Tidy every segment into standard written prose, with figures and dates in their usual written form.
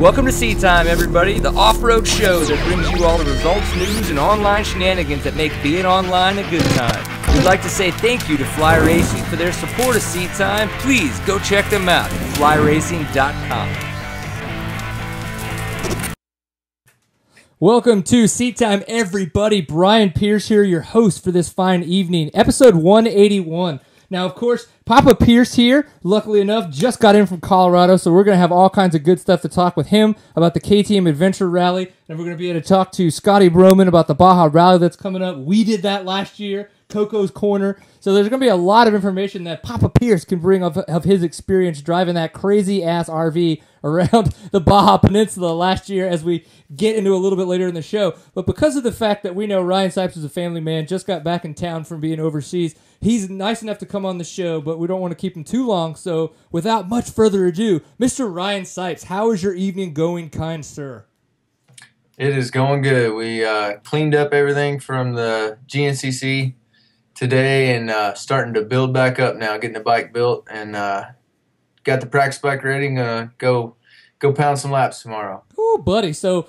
Welcome to Sea Time, everybody, the off-road show that brings you all the results, news, and online shenanigans that make being online a good time. We'd like to say thank you to Fly Racing for their support of Sea Time. Please go check them out at flyracing.com. Welcome to Sea Time, everybody. Brian Pierce here, your host for this fine evening, episode 181. Now, of course, Papa Pierce here, luckily enough, just got in from Colorado, so we're going to have all kinds of good stuff to talk with him about the KTM Adventure Rally, and we're going to be able to talk to Scotty Broman about the Baja Rally that's coming up. We did that last year, Coco's Corner, so there's going to be a lot of information that Papa Pierce can bring of his experience driving that crazy-ass RV around the Baja Peninsula last year, as we get into a little bit later in the show. But because of the fact that we know Ryan Sipes is a family man, just got back in town from being overseas, he's nice enough to come on the show, but we don't want to keep him too long. So without much further ado, Mr. Ryan Sipes, how is your evening going, kind sir? It is going good. We cleaned up everything from the GNCC today and starting to build back up now, getting the bike built, and got the practice bike ready. I'm gonna go pound some laps tomorrow. Ooh, buddy. So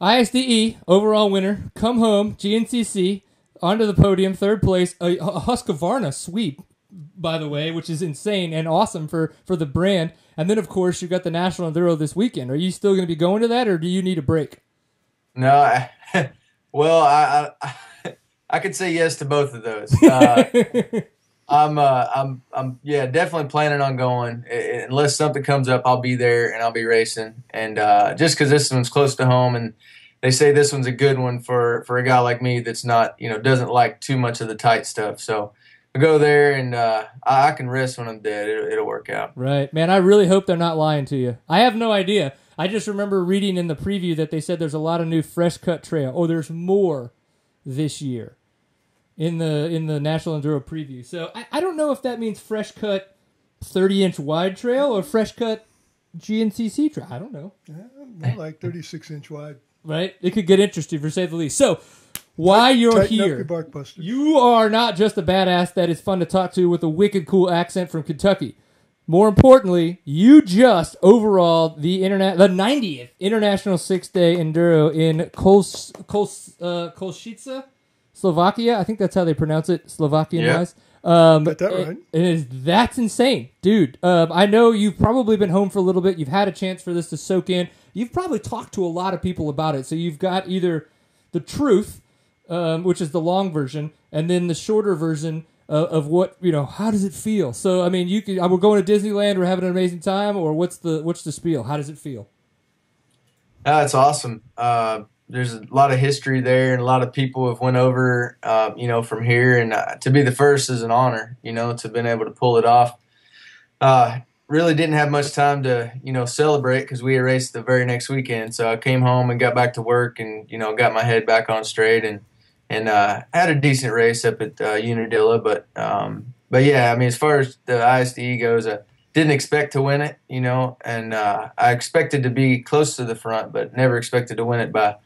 ISDE, overall winner, come home, GNCC, onto the podium, third place, a Husqvarna sweep, by the way, which is insane and awesome for the brand. And then, of course, you've got the National Enduro this weekend. Are you still going to be going to that, or do you need a break? No, I could say yes to both of those. I'm definitely planning on going. Unless something comes up, I'll be there and I'll be racing. And just because this one's close to home, and they say this one's a good one for a guy like me that's not, you know, doesn't like too much of the tight stuff. So I go there, and I can rest when I'm dead. It'll work out. Right. Man, I really hope they're not lying to you. I have no idea. I just remember reading in the preview that they said there's a lot of new fresh-cut trail. Oh, there's more this year in the National Enduro preview. So I don't know if that means fresh-cut 30-inch wide trail or fresh-cut GNCC trail. I don't know. Yeah, like 36-inch wide. Right? It could get interesting, for say the least. So, while you're here, you are not just a badass that is fun to talk to with a wicked cool accent from Kentucky. More importantly, you just overall the 90th International 6-Day Enduro in Kolšice, Slovakia. I think that's how they pronounce it, Slovakian-wise. Yep. Got that right. That's insane, dude. I know you've probably been home for a little bit. You've had a chance for this to soak in. You've probably talked to a lot of people about it. So you've got either the truth, which is the long version, and then the shorter version of what, you know, how does it feel? So, I mean, we're going to Disneyland, we're having an amazing time, or what's the spiel? How does it feel? It's awesome. There's a lot of history there, and a lot of people have went over, you know, from here. And to be the first is an honor, you know, to been able to pull it off. Really didn't have much time to, you know, celebrate because we raced the very next weekend. So I came home and got back to work, and, you know, got my head back on straight, and had a decent race up at Unadilla. But yeah, I mean, as far as the ISDE goes, I didn't expect to win it, you know, and I expected to be close to the front, but never expected to win it by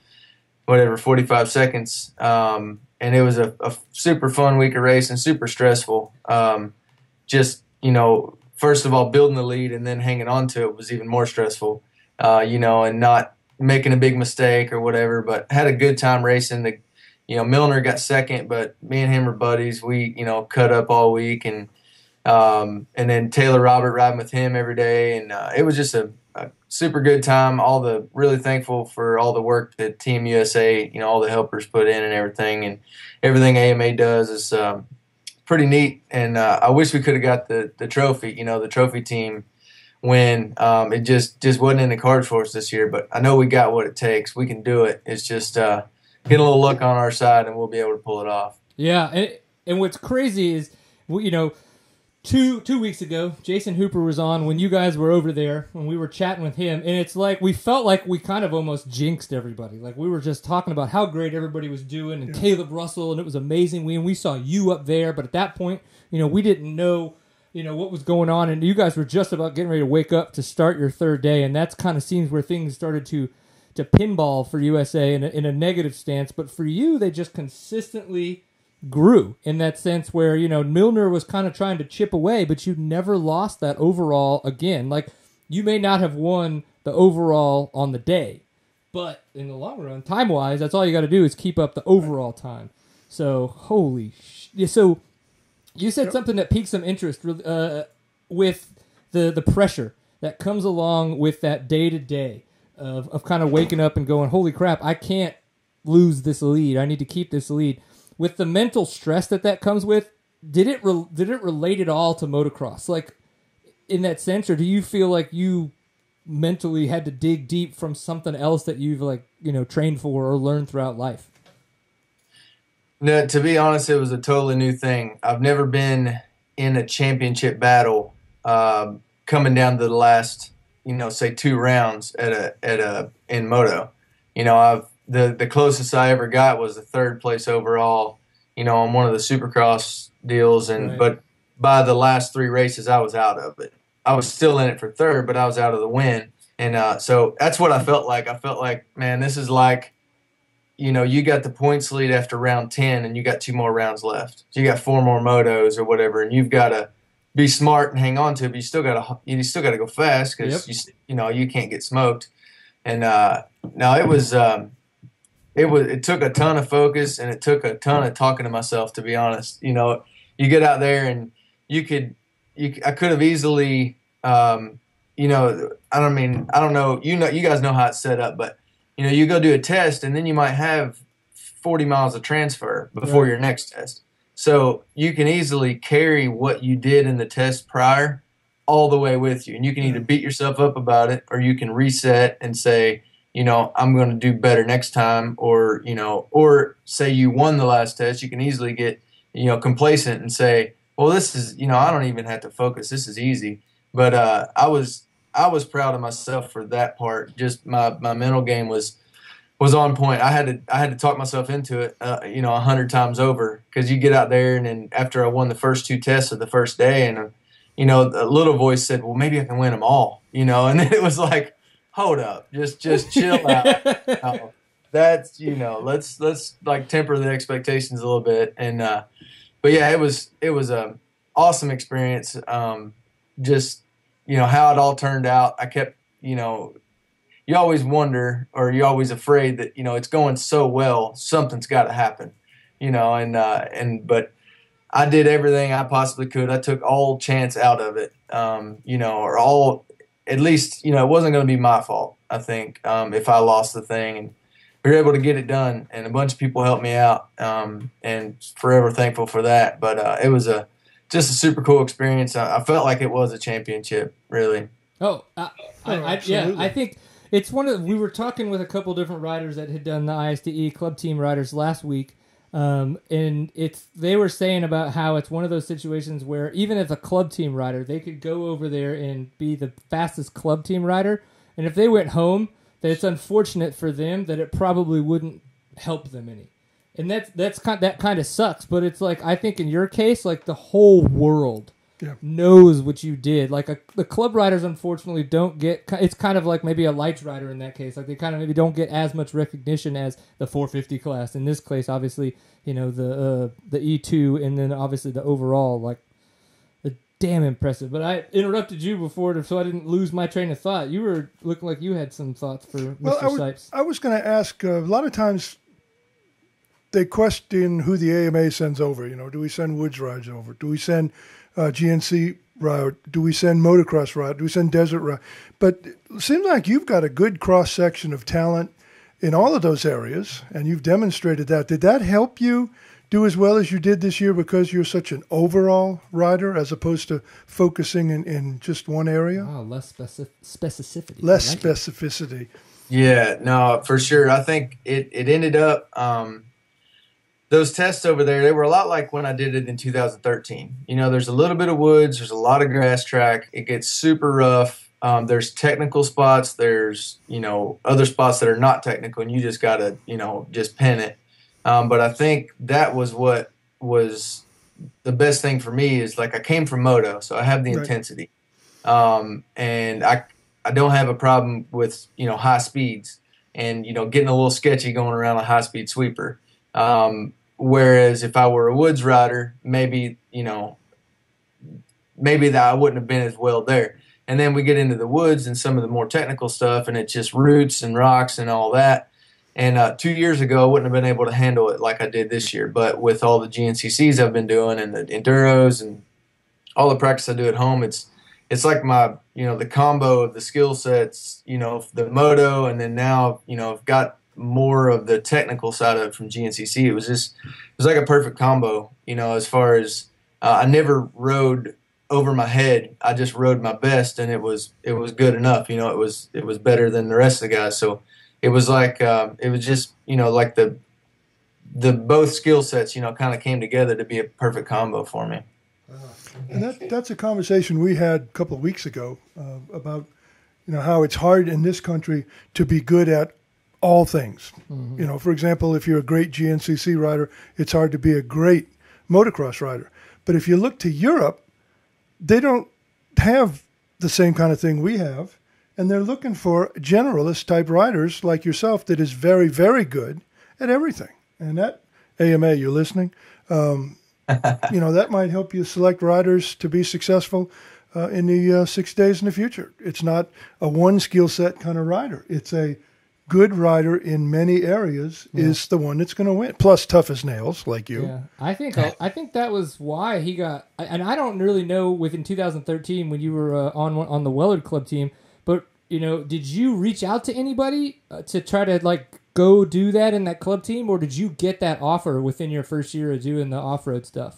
whatever, 45 seconds. And it was a super fun week of racing, super stressful. Just, you know, first of all, building the lead and then hanging on to it was even more stressful, you know, and not making a big mistake or whatever, but had a good time racing. You know, Milner got second, but me and him are buddies. We, you know, cut up all week, and then Taylor Robert, riding with him every day. And it was just a super good time. Really thankful for all the work that Team USA, you know, all the helpers put in and everything, AMA does is pretty neat. And I wish we could have got the trophy, you know, the trophy team win. It just wasn't in the cards for us this year, but I know we got what it takes. We can do it. It's just get a little luck on our side, and we'll be able to pull it off. Yeah, and what's crazy is, you know, Two weeks ago, Jason Hooper was on when you guys were over there, when we were chatting with him, and it's like we felt like we kind of almost jinxed everybody. Like we were just talking about how great everybody was doing, and Caleb Russell, and it was amazing. We saw you up there, but at that point, you know, we didn't know, you know, what was going on, and you guys were just about getting ready to wake up to start your third day, and that's kind of seems where things started to pinball for USA in a negative stance. But for you, they just consistently grew in that sense where, you know, Milner was kind of trying to chip away, but you never lost that overall again. Like you may not have won the overall on the day, but in the long run, time-wise, that's all you got to do is keep up the overall time. So, holy shit. So, you said something that piqued some interest with the pressure that comes along with that day-to-day of kind of waking up and going, holy crap, I can't lose this lead. I need to keep this lead. With the mental stress that comes with, did it relate at all to motocross? Like, in that sense, or do you feel like you mentally had to dig deep from something else that you've trained for or learned throughout life? No, to be honest, it was a totally new thing. I've never been in a championship battle coming down to the last, say 2 rounds in moto. The closest I ever got was the 3rd place overall, on one of the Supercross deals, and right. But by the last 3 races, I was out of it. I was still in it for 3rd, but I was out of the win. And so that's what I felt like. I felt like, man, this is like, you got the points lead after round 10 and you got 2 more rounds left. So you got 4 more motos or whatever, and you've got to be smart and hang on to it, but you still got to go fast because, you can't get smoked. And no, it took a ton of focus, and it took a ton of talking to myself, to be honest. You get out there and I could have easily, I don't know, you guys know how it's set up, but, you go do a test and then you might have 40 miles of transfer before your next test. So you can easily carry what you did in the test prior all the way with you. And you can either beat yourself up about it, or you can reset and say, I'm going to do better next time. Or, or say you won the last test, you can easily get, complacent and say, well, this is, I don't even have to focus. This is easy. But I was proud of myself for that part. Just my mental game was on point. I had to talk myself into it, 100 times over, because you get out there and then after I won the first 2 tests of the first day, and a little voice said, well, maybe I can win them all, and then it was like, hold up, just chill out. That's let's like temper the expectations a little bit. And but yeah, it was an awesome experience. Just how it all turned out. I kept you always wonder, or you're always afraid that it's going so well, something's got to happen, and but I did everything I possibly could. I took all chance out of it, or all, at least it wasn't going to be my fault. I think if I lost the thing, and we were able to get it done, and a bunch of people helped me out, and forever thankful for that. But it was just a super cool experience. I felt like it was a championship, really. Oh, yeah, I think it's one of. We were talking with a couple different riders that had done the ISDE Club Team Riders last week, and they were saying about how it's one of those situations where even as a club team rider, they could go over there and be the fastest club team rider, and if they went home, that it's unfortunate for them that it probably wouldn't help them any. And that kind of sucks, but it's like, I think in your case, like the whole world knows what you did. Like the club riders, unfortunately, don't get, it's kind of like maybe a lights rider in that case. Like they kind of maybe don't get as much recognition as the 450 class. In this case, obviously, the E2, and then obviously the overall, like damn impressive. But I interrupted you before, so I didn't lose my train of thought. You were looking like you had some thoughts for Mr. Sipes. I was going to ask, a lot of times they question who the AMA sends over. Do we send Woods rides over? Do we send GNC ride? Do we send motocross ride? Do we send desert ride? But it seems like you've got a good cross-section of talent in all of those areas, and you've demonstrated that. Did that help you do as well as you did this year because you're such an overall rider as opposed to focusing in just one area? Oh, less specificity. Less like specificity. It. Yeah, no, for sure. I think it ended up, those tests over there, they were a lot like when I did it in 2013. There's a little bit of woods. There's a lot of grass track. It gets super rough. There's technical spots. There's, other spots that are not technical, and you just got to, just pin it. But I think that was what was the best thing for me is, like, I came from moto, so I have the intensity. And I don't have a problem with, high speeds and, getting a little sketchy going around a high-speed sweeper. Whereas if I were a woods rider, maybe that I wouldn't have been as well there. And then we get into the woods and some of the more technical stuff, and it's just roots and rocks and all that. And 2 years ago, I wouldn't have been able to handle it like I did this year. But with all the GNCCs I've been doing and the Enduros and all the practice I do at home, it's like my, you know, the combo of the skill sets, you know, the moto, and then now, you know, I've got more of the technical side of it from GNCC. It was just, it was like a perfect combo, you know, as far as I never rode over my head. I just rode my best, and it was good enough. You know, it was better than the rest of the guys. So it was like, it was just, you know, like the both skill sets, you know, kind of came together to be a perfect combo for me. And that's a conversation we had a couple of weeks ago about, you know, how it's hard in this country to be good at all things. Mm-hmm. You know, for example, if you're a great GNCC rider, it's hard to be a great motocross rider. But if you look to Europe, they don't have the same kind of thing we have. And they're looking for generalist type riders like yourself that is very, very good at everything. And that, AMA, you're listening, you know, that might help you select riders to be successful in the 6 days in the future. It's not a one skill set kind of rider. It's a good rider in many areas is the one that's going to win. Plus, tough as nails, like you. Yeah. I think that was why he got. And I don't really know within 2013 when you were on the Wellard Club team. But you know, did you reach out to anybody to try to like go do that in that club team, or did you get that offer within your first year of doing the off-road stuff?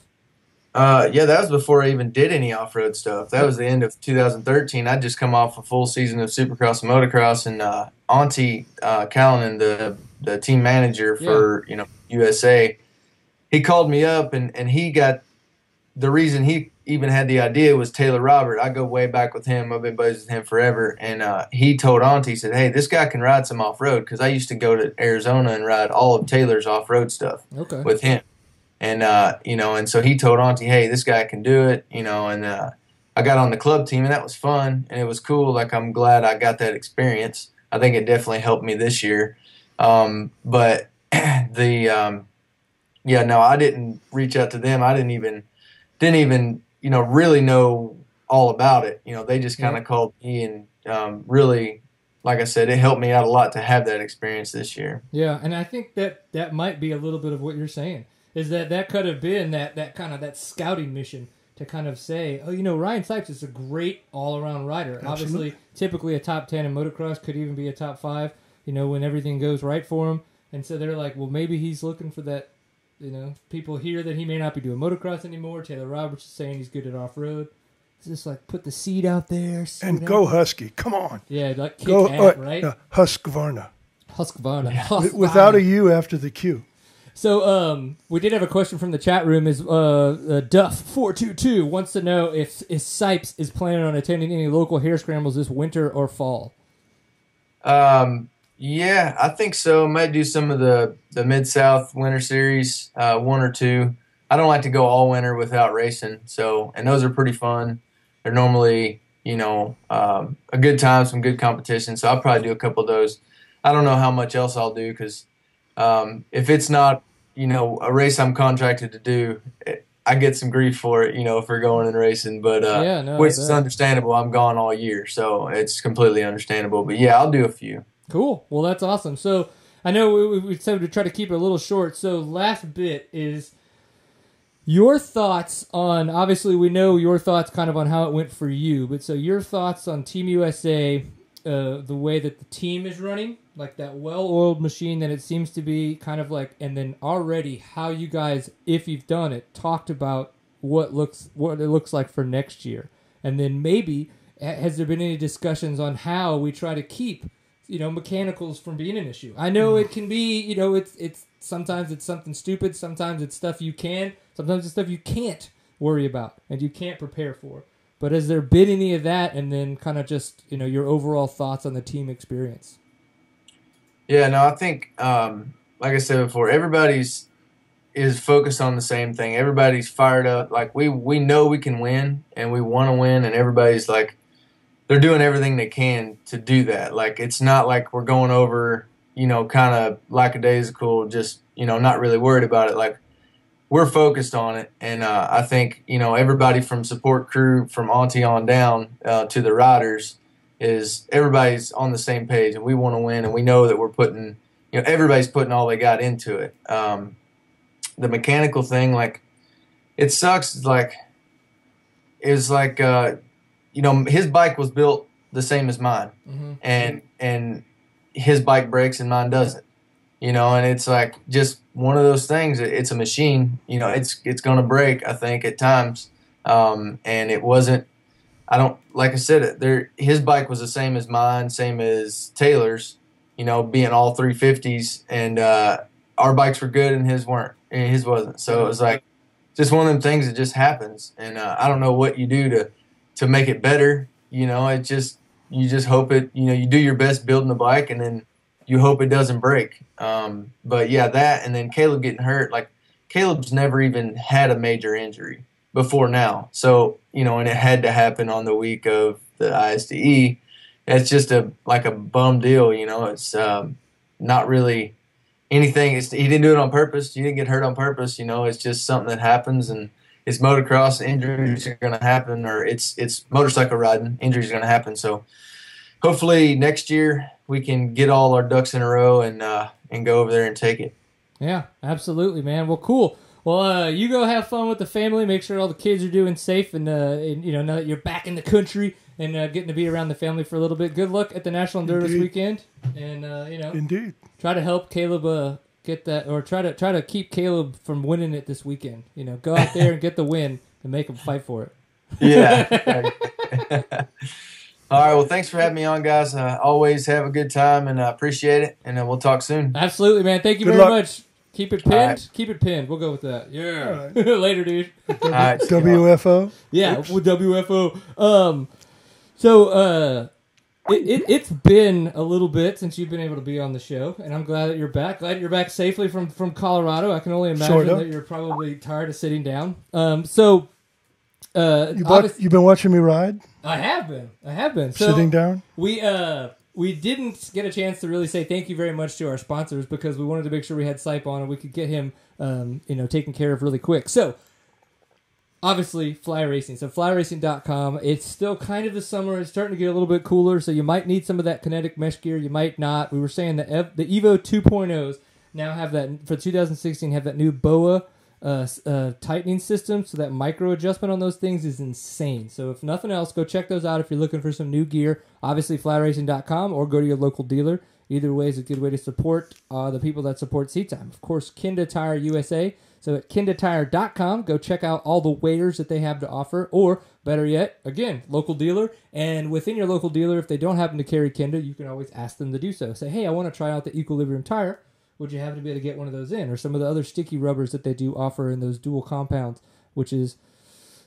Yeah, that was before I even did any off-road stuff. That was the end of 2013. I'd just come off a full season of Supercross and Motocross, and Antti Callanan, the team manager for you know USA, he called me up, and he got the reason he even had the idea was Taylor Robert. I go way back with him. I've been buddies with him forever. And he told Antti, he said, hey, this guy can ride some off-road, because I used to go to Arizona and ride all of Taylor's off-road stuff with him. And, you know, and so he told Antti, hey, this guy can do it, you know, and I got on the club team, and that was fun, and it was cool. Like, I'm glad I got that experience. I think it definitely helped me this year. But the, yeah, no, I didn't reach out to them. I didn't even, you know, really know all about it. You know, they just kind of called me, and really, like I said, it helped me out a lot to have that experience this year. Yeah, and I think that might be a little bit of what you're saying, is that could have been that kind of that scouting mission to kind of say, oh, you know, Ryan Sipes is a great all-around rider. Absolutely. Obviously, typically a top 10 in motocross, could even be a top 5, you know, when everything goes right for him. And so they're like, well, maybe he's looking for that. You know, people hear that he may not be doing motocross anymore. Taylor Roberts is saying he's good at off-road. It's just like, put the seed out there. And go Husky. Come on. Yeah, like kick ass, right? Husqvarna. Husqvarna. Without a U after the Q. So we did have a question from the chat room. Is Duff422 wants to know if Sipes is planning on attending any local hair scrambles this winter or fall. Yeah, I think so. Might do some of the Mid-South Winter Series, one or two. I don't like to go all winter without racing, so, and those are pretty fun. They're normally, you know, a good time, some good competition, so I'll probably do a couple of those. I don't know how much else I'll do, because if it's not, you know, a race I'm contracted to do, I get some grief for it, you know, for going and racing, but yeah, no, which is understandable. I'm gone all year, so it's completely understandable. But, yeah, I'll do a few. Cool. Well, that's awesome. So I know we said to try to keep it a little short. So last bit is your thoughts on, obviously we know your thoughts kind of on how it went for you, but so your thoughts on Team USA, the way that the team is running, like that well-oiled machine that it seems to be kind of like, and then already how you guys, if you've done it, talked about what it looks like for next year. And then maybe has there been any discussions on how we try to keep, you know, mechanicals from being an issue? I know it can be, you know, it's sometimes it's something stupid, sometimes it's stuff you can, sometimes it's stuff you can't worry about and you can't prepare for. But has there been any of that, and then kind of just, you know, your overall thoughts on the team experience? Yeah, no, I think, like I said before, everybody's is focused on the same thing. Everybody's fired up. Like, we know we can win and we want to win, and everybody's like, they're doing everything they can to do that. Like, it's not like we're going over, you know, kind of lackadaisical, just, you know, not really worried about it. Like, we're focused on it, and I think, you know, everybody from support crew from Antti on down to the riders, is everybody's on the same page, and we want to win, and we know that we're putting, you know, everybody's putting all they got into it. The mechanical thing, like, it sucks. It's like, it was like, you know, his bike was built the same as mine, and his bike breaks and mine doesn't. You know, and it's like just one of those things. It's a machine. You know, it's gonna break, I think, at times. And it wasn't. I don't, like I said, there. His bike was the same as mine, same as Taylor's. You know, being all 350s, and our bikes were good, and his weren't, and his wasn't. So it was like just one of them things that just happens. And I don't know what you do to make it better. You know, it just, you just hope it. You know, you do your best building the bike, and then you hope it doesn't break. But yeah, that, and then Caleb getting hurt. Like, Caleb's never even had a major injury before now. So, you know, and it had to happen on the week of the ISDE. It's just like a bum deal, you know. It's not really anything. He didn't do it on purpose. You didn't get hurt on purpose, you know. It's just something that happens, and it's motocross. Injuries are going to happen, or it's motorcycle riding. Injuries are going to happen. So hopefully next year we can get all our ducks in a row and go over there and take it. Yeah, absolutely, man. Well, cool. Well, you go have fun with the family. Make sure all the kids are doing safe, and you know, now that you're back in the country and getting to be around the family for a little bit. Good luck at the National Enduro this weekend, and you know, try to help Caleb get that, or try to keep Caleb from winning it this weekend. You know, go out there and get the win and make him fight for it. Yeah. All right, well, thanks for having me on, guys. Always have a good time, and I appreciate it, and we'll talk soon. Absolutely, man. Thank you very much. Keep it pinned. Right. Keep it pinned. We'll go with that. Yeah. Right. Later, dude. Right. WFO? Yeah, WFO. So it's been a little bit since you've been able to be on the show, and I'm glad that you're back. Glad you're back safely from Colorado. I can only imagine that you're probably tired of sitting down. So... you've been watching me ride? I have been. So sitting down? We didn't get a chance to really say thank you very much to our sponsors because we wanted to make sure we had Sipe on and we could get him, you know, taken care of really quick. So, obviously, Fly Racing. So, flyracing.com. It's still kind of the summer. It's starting to get a little bit cooler, so you might need some of that kinetic mesh gear. You might not. We were saying that the Evo 2.0s now have that, for 2016, have that new BOA tightening system, so that micro adjustment on those things is insane. So if nothing else, go check those out if you're looking for some new gear. Obviously, flyracing.com, or go to your local dealer. Either way is a good way to support the people that support Seatime. Of course, Kenda Tire USA. So at kendatire.com, go check out all the wears that they have to offer, or better yet, again, local dealer. And within your local dealer, if they don't happen to carry Kenda, you can always ask them to do so. Say, hey, I want to try out the Equilibrium tire. Would you happen to be able to get one of those in? Or some of the other sticky rubbers that they do offer in those dual compounds, which is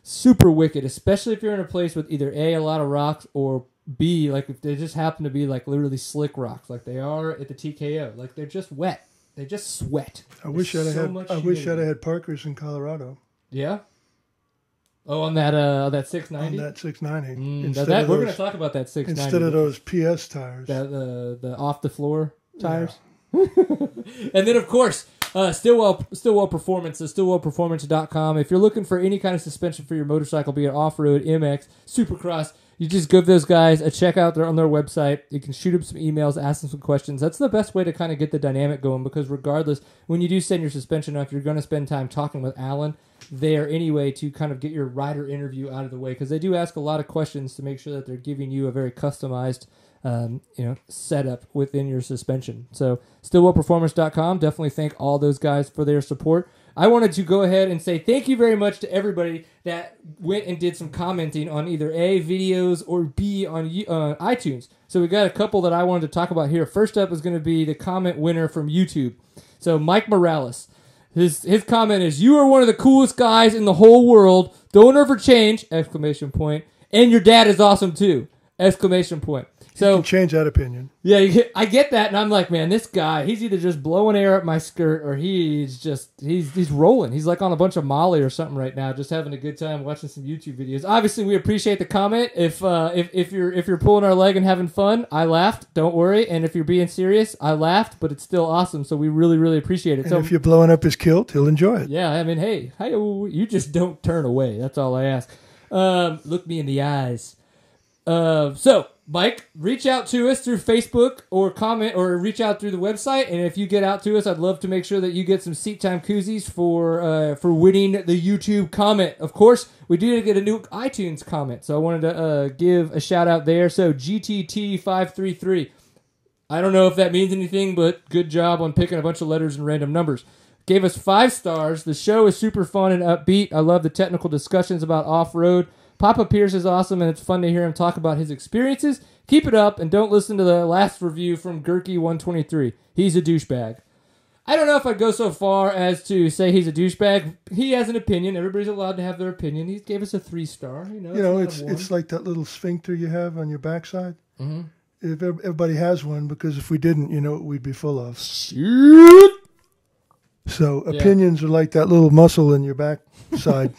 super wicked, especially if you're in a place with either A, a lot of rocks, or B, like if they just happen to be like literally slick rocks, like they are at the TKO. Like they're just wet. They just sweat. I wish I'd had Parkers in Colorado. Yeah? Oh, on that 690? On that 690. We're going to talk about that 690. Instead of those PS tires. The off-the-floor tires? Yeah. And then, of course, Stillwell Performance, so stillwellperformance.com. If you're looking for any kind of suspension for your motorcycle, be it off-road, MX, Supercross, you just give those guys a check out. They're on their website. You can shoot them some emails, ask them some questions. That's the best way to kind of get the dynamic going, because regardless, when you do send your suspension off, you're going to spend time talking with Alan there anyway to kind of get your rider interview out of the way, because they do ask a lot of questions to make sure that they're giving you a very customized setup within your suspension. So stillwellperformance.com, definitely thank all those guys for their support. I wanted to go ahead and say thank you very much to everybody that went and did some commenting on either A, videos, or B, on iTunes. So we got a couple that I wanted to talk about here. First up is going to be the comment winner from YouTube. So Mike Morales, his comment is, you are one of the coolest guys in the whole world. Don't ever change! Exclamation point. And your dad is awesome too! Exclamation point. So you can change that opinion. Yeah, I get that, and I'm like, man, this guy, he's either just blowing air up my skirt, or he's just he's rolling. He's like on a bunch of Molly or something right now, just having a good time watching some YouTube videos. Obviously, we appreciate the comment. If you're pulling our leg and having fun, I laughed. Don't worry. And if you're being serious, I laughed, but it's still awesome. So we really, really appreciate it. And so if you're blowing up his kilt, he'll enjoy it. Yeah, I mean, hey, you just don't turn away. That's all I ask. Look me in the eyes. So, Mike, reach out to us through Facebook or comment or reach out through the website. And if you get out to us, I'd love to make sure that you get some seat time koozies for winning the YouTube comment. Of course, we did get a new iTunes comment, so I wanted to give a shout out there. So GTT533. I don't know if that means anything, but good job on picking a bunch of letters and random numbers. Gave us 5 stars. The show is super fun and upbeat. I love the technical discussions about off-road. Papa Pierce is awesome, and it's fun to hear him talk about his experiences. Keep it up, and don't listen to the last review from Gurky123. He's a douchebag. I don't know if I'd go so far as to say he's a douchebag. He has an opinion. Everybody's allowed to have their opinion. He gave us a 3-star. You know, it's like that little sphincter you have on your backside. Mm-hmm. If everybody has one, because if we didn't, you know what we'd be full of. Shoot! So opinions are like that little muscle in your backside.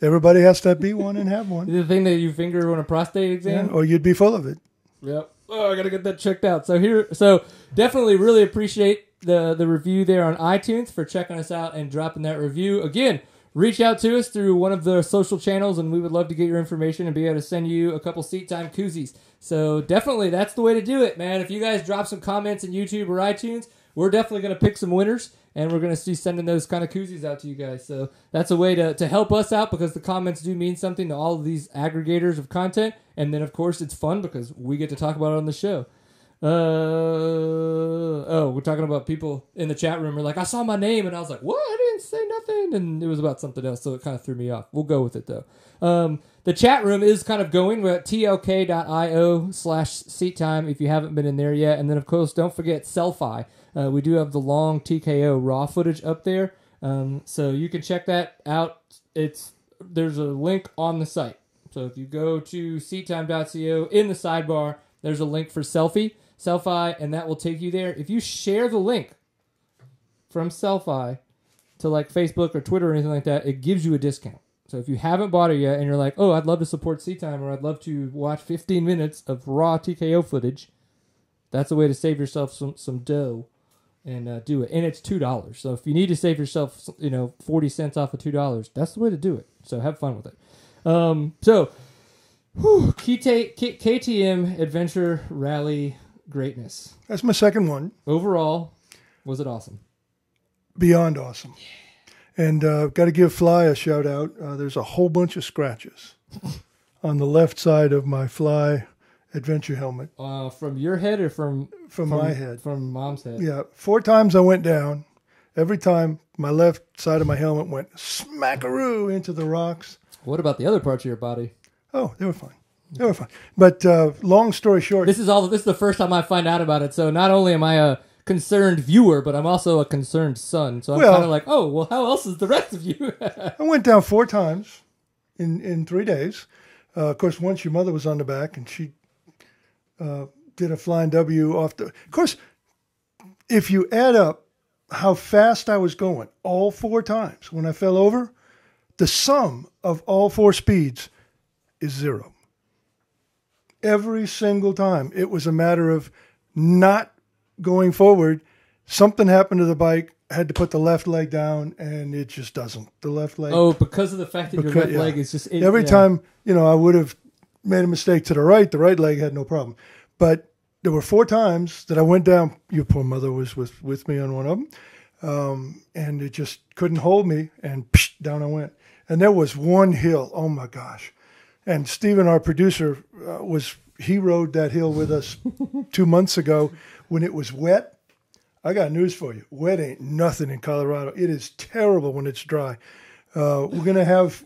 Everybody has to be one and have one. The thing that you finger on a prostate exam? Yeah, or you'd be full of it. Yep. Oh, I got to get that checked out. So definitely really appreciate the review there on iTunes for checking us out and dropping that review. Again, reach out to us through one of the social channels, and we would love to get your information and be able to send you a couple seat time koozies. So definitely that's the way to do it, man. If you guys drop some comments in YouTube or iTunes, we're definitely going to pick some winners. And we're going to be sending those kind of koozies out to you guys. So that's a way to help us out, because the comments do mean something to all of these aggregators of content. And then, of course, it's fun because we get to talk about it on the show. We're talking about people in the chat room. We're like, I saw my name, and I was like, what? I didn't say nothing. And it was about something else, so it kind of threw me off. We'll go with it, though. The chat room is kind of going. We're at tlk.io/seattime if you haven't been in there yet. And then, of course, don't forget Selfie. We do have the long TKO raw footage up there, so you can check that out. There's a link on the site. So if you go to seattime.co, in the sidebar, there's a link for Selfie, and that will take you there. If you share the link from Selfie to like Facebook or Twitter or anything like that, it gives you a discount. So if you haven't bought it yet and you're like, oh, I'd love to support Seatime, or I'd love to watch 15 minutes of raw TKO footage, that's a way to save yourself some dough. And do it. And it's $2. So if you need to save yourself, 40 cents off of $2, that's the way to do it. So have fun with it. KTM Adventure Rally greatness. That's my second one. Overall, was it awesome? Beyond awesome. Yeah. And I've got to give Fly a shout out. There's a whole bunch of scratches on the left side of my Fly Adventure helmet. From your head or from my head? From Mom's head. Yeah. 4 times I went down. Every time my left side of my helmet went smackaroo into the rocks. What about the other parts of your body? Oh, they were fine. They were fine. But long story short, this is the first time I find out about it. So not only am I a concerned viewer, but I'm also a concerned son. So I'm kind of like, oh, well, how else is the rest of you? I went down 4 times in 3 days. Of course, once your mother was on the back, and she did a flying W off the... Of course, if you add up how fast I was going all 4 times when I fell over, the sum of all 4 speeds is 0. Every single time, it was a matter of not going forward. Something happened to the bike. I had to put the left leg down, and it just doesn't. The left leg... Oh, because of the fact that your left leg is just... Every time, I would have made a mistake to the right leg had no problem. But there were 4 times that I went down. Your poor mother was with me on one of them. And it just couldn't hold me, and psh, down I went. And there was one hill. Oh, my gosh. And Steven, our producer, he rode that hill with us 2 months ago when it was wet. I got news for you. Wet ain't nothing in Colorado. It is terrible when it's dry. We're gonna have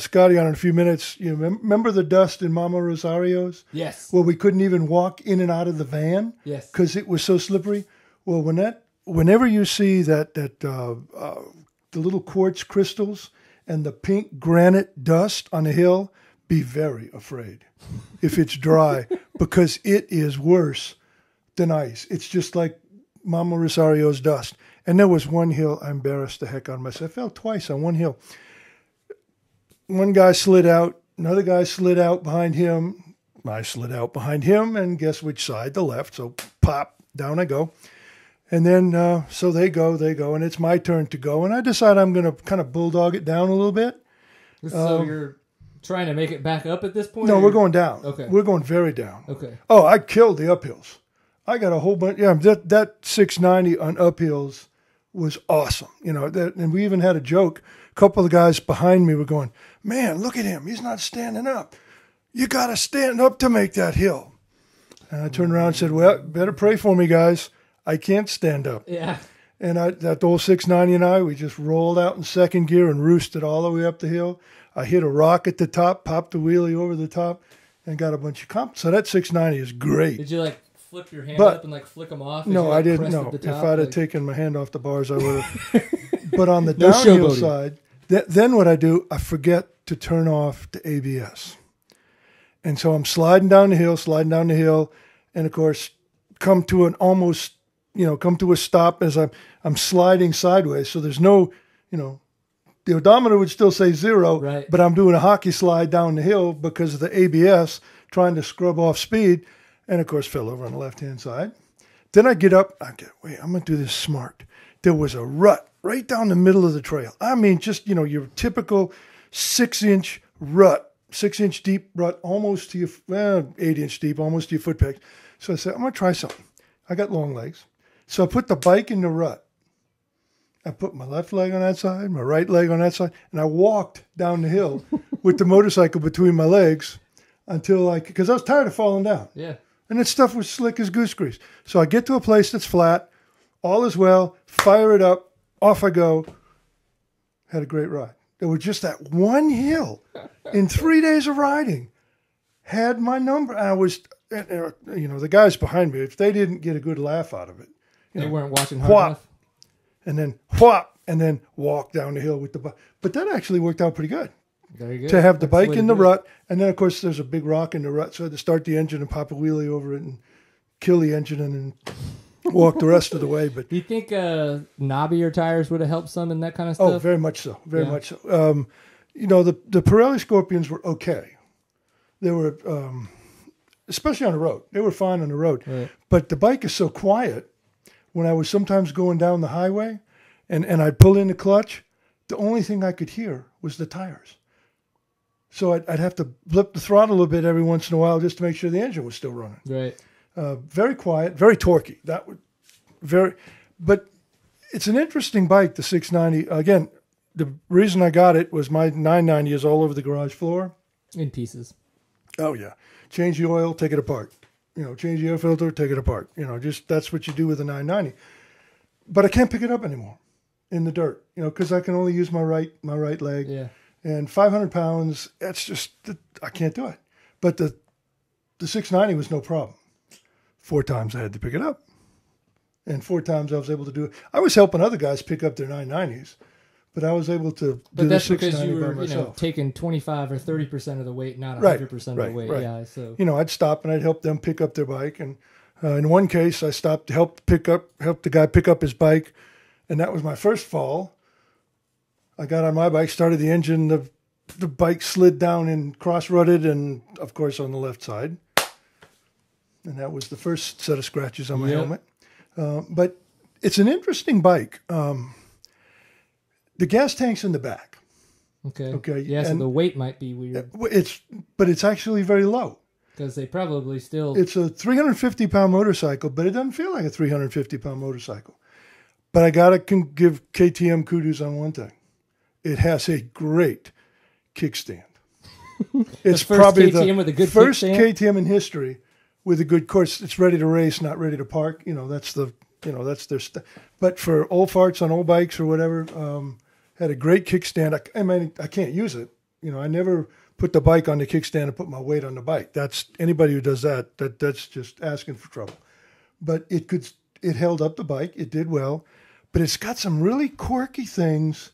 Scotty on in a few minutes. You remember the dust in Mama Rosario's? Yes. Well, we couldn't even walk in and out of the van. Yes. Because it was so slippery. Well, whenever you see that the little quartz crystals and the pink granite dust on a hill, be very afraid. If it's dry, because it is worse than ice. It's just like Mama Rosario's dust. And there was one hill I embarrassed the heck out of myself. I fell twice on one hill. One guy slid out. Another guy slid out behind him. I slid out behind him. And guess which side? The left. So pop, down I go. And then, so they go, and it's my turn to go. And I decide I'm going to kind of bulldog it down a little bit. So you're trying to make it back up at this point? No, we're going down. Okay. We're going very down. Okay. Oh, I killed the uphills. I got a whole bunch. Yeah, that 690 on uphills was awesome. You know, that, and we even had a joke. A couple of the guys behind me were going, man, look at him. He's not standing up. You got to stand up to make that hill. And I turned around and said, well, better pray for me, guys. I can't stand up. Yeah. And that old 690 and I, we just rolled out in second gear and roosted all the way up the hill. I hit a rock at the top, popped the wheelie over the top, and got a bunch of comps. So that 690 is great. Did you, like, flip your hand up and, like, flick them off? No, I didn't. No, if I'd have taken my hand off the bars, I would have. But on the downhill side, then what I do, I forget to turn off the ABS. And so I'm sliding down the hill, and, of course, come to an almost... you know, come to a stop as I'm sliding sideways. So there's no, you know, the odometer would still say zero, right. But I'm doing a hockey slide down the hill because of the ABS, trying to scrub off speed. And, of course, fell over on the left-hand side. Then I get up. I'm going to do this smart. There was a rut right down the middle of the trail. I mean, just, you know, your typical 6-inch rut, 6-inch deep rut, almost to your, 8-inch deep, almost to your foot peg. So I said, I'm going to try something. I got long legs. So I put the bike in the rut. I put my left leg on that side, my right leg on that side, and I walked down the hill with the motorcycle between my legs because I was tired of falling down. Yeah. And that stuff was slick as goose grease. So I get to a place that's flat, all is well, fire it up, off I go. Had a great ride. There was just that one hill in 3 days of riding. Had my number. I was, you know, the guys behind me, if they didn't get a good laugh out of it, they weren't watching hard enough. And then whop, and then walk down the hill with the bike. But that actually worked out pretty good. Very good. To have the bike in the rut. And then, of course, there's a big rock in the rut. So I had to start the engine and pop a wheelie over it and kill the engine and then walk the rest of the way. But do you think knobbier tires would have helped some in that kind of stuff? Oh, very much so. Very much so. You know, the Pirelli Scorpions were okay. They were, especially on the road. They were fine on the road. Right. But the bike is so quiet. When I was sometimes going down the highway and I'd pull in the clutch, the only thing I could hear was the tires. So I'd have to blip the throttle a bit every once in a while just to make sure the engine was still running. Right. Very quiet, very torquey. But it's an interesting bike, the 690. Again, the reason I got it was my 990 is all over the garage floor. In pieces. Oh, yeah. Change the oil, take it apart. You know, change the air filter, take it apart. You know, just that's what you do with a 990. But I can't pick it up anymore in the dirt, you know, because I can only use my right leg. Yeah. And 500 pounds, that's just, I can't do it. But the 690 was no problem. 4 times I had to pick it up. And 4 times I was able to do it. I was helping other guys pick up their 990s. But I was able to do the 690 by myself. But that's because you were taking 25 or 30% of the weight, not 100% of the weight. Right. Yeah, so. You know, I'd stop and I'd help them pick up their bike. And in one case, I stopped to help the guy pick up his bike. And that was my first fall. I got on my bike, started the engine. The bike slid down and cross-rutted and, of course, on the left side. And that was the first set of scratches on my helmet. But it's an interesting bike. The gas tank's in the back. Okay. Yeah, so the weight might be weird. But it's actually very low. Because they probably still... It's a 350-pound motorcycle, but it doesn't feel like a 350-pound motorcycle. But I got to give KTM kudos on one thing. It has a great kickstand. It's probably the first KTM in history with a good course. It's ready to race, not ready to park. You know, that's their stuff. But for old farts on old bikes or whatever... Had a great kickstand. I mean, I can't use it. You know, I never put the bike on the kickstand and put my weight on the bike. That's anybody who does that's just asking for trouble. But it held up the bike. It did well. But it's got some really quirky things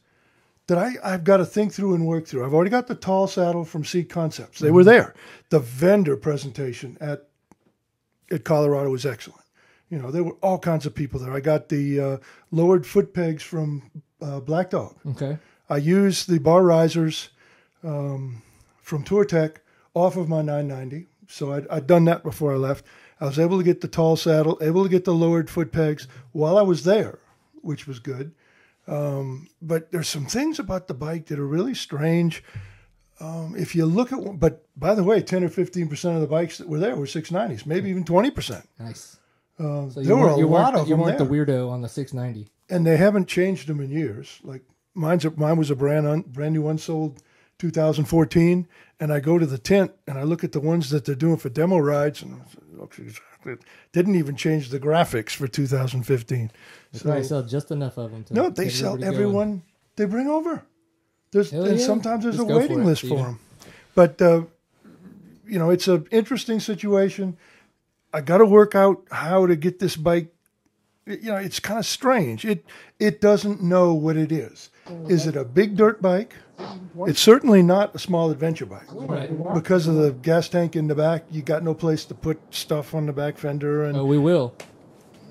that I've got to think through and work through. I've already got the tall saddle from Seat Concepts. They were there. The vendor presentation at at Colorado was excellent. You know, there were all kinds of people there. I got the lowered foot pegs from Black Dog. Okay. I used the bar risers from Tour Tech off of my 990. So I'd done that before I left. I was able to get the tall saddle, able to get the lowered foot pegs while I was there, which was good. But there's some things about the bike that are really strange. If you look at one, but by the way, 10 or 15% of the bikes that were there were 690s, maybe even 20%. Nice. So there were a lot of them. You weren't the weirdo on the 690. And they haven't changed them in years. Like mine was a brand new unsold 2014. And I go to the tent and I look at the ones that they're doing for demo rides, and it looks exactly. It didn't even change the graphics for 2015. They probably sell just enough of them. No, they sell everyone going. They bring over. And sometimes there's a waiting list for them. But, you know, it's an interesting situation. I got to work out how to get this bike. You know, it's kind of strange. It doesn't know what it is. Is it a big dirt bike? It's certainly not a small adventure bike. Right. Because of the gas tank in the back, you got no place to put stuff on the back fender. And we will.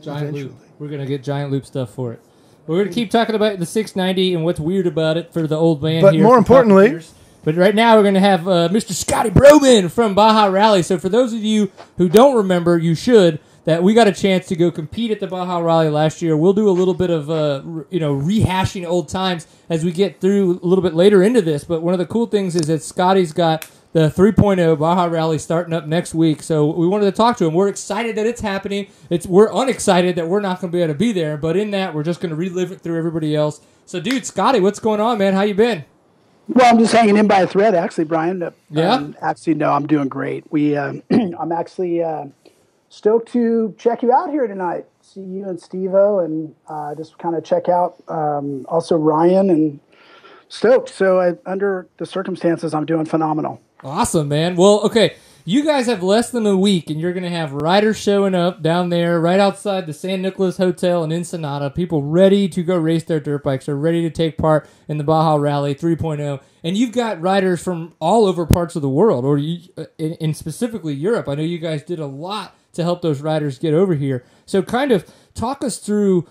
Giant loop. We're going to get giant loop stuff for it. We're going to keep talking about the 690 and what's weird about it for the old man here. But more importantly... But right now we're going to have Mr. Scotty Broman from Baja Rally. So for those of you who don't remember, you should, that we got a chance to go compete at the Baja Rally last year. We'll do a little bit of rehashing old times as we get through a little bit later into this. But one of the cool things is that Scotty's got the 3.0 Baja Rally starting up next week. So we wanted to talk to him. We're excited that it's happening. We're unexcited that we're not going to be able to be there. But in that, we're just going to relive it through everybody else. So, dude, Scotty, what's going on, man? How you been? Well, I'm just hanging in by a thread, actually, Brian. Yeah. Actually, no, I'm doing great. I'm actually stoked to check you out here tonight. See you and Steve-O, and just kind of check out also Ryan and stoked. So under the circumstances, I'm doing phenomenal. Awesome, man. Well, okay, you guys have less than a week, and you're going to have riders showing up down there right outside the San Nicolas Hotel in Ensenada, people ready to go race their dirt bikes or ready to take part in the Baja Rally 3.0. And you've got riders from all over parts of the world, or in specifically Europe. I know you guys did a lot to help those riders get over here. So kind of talk us through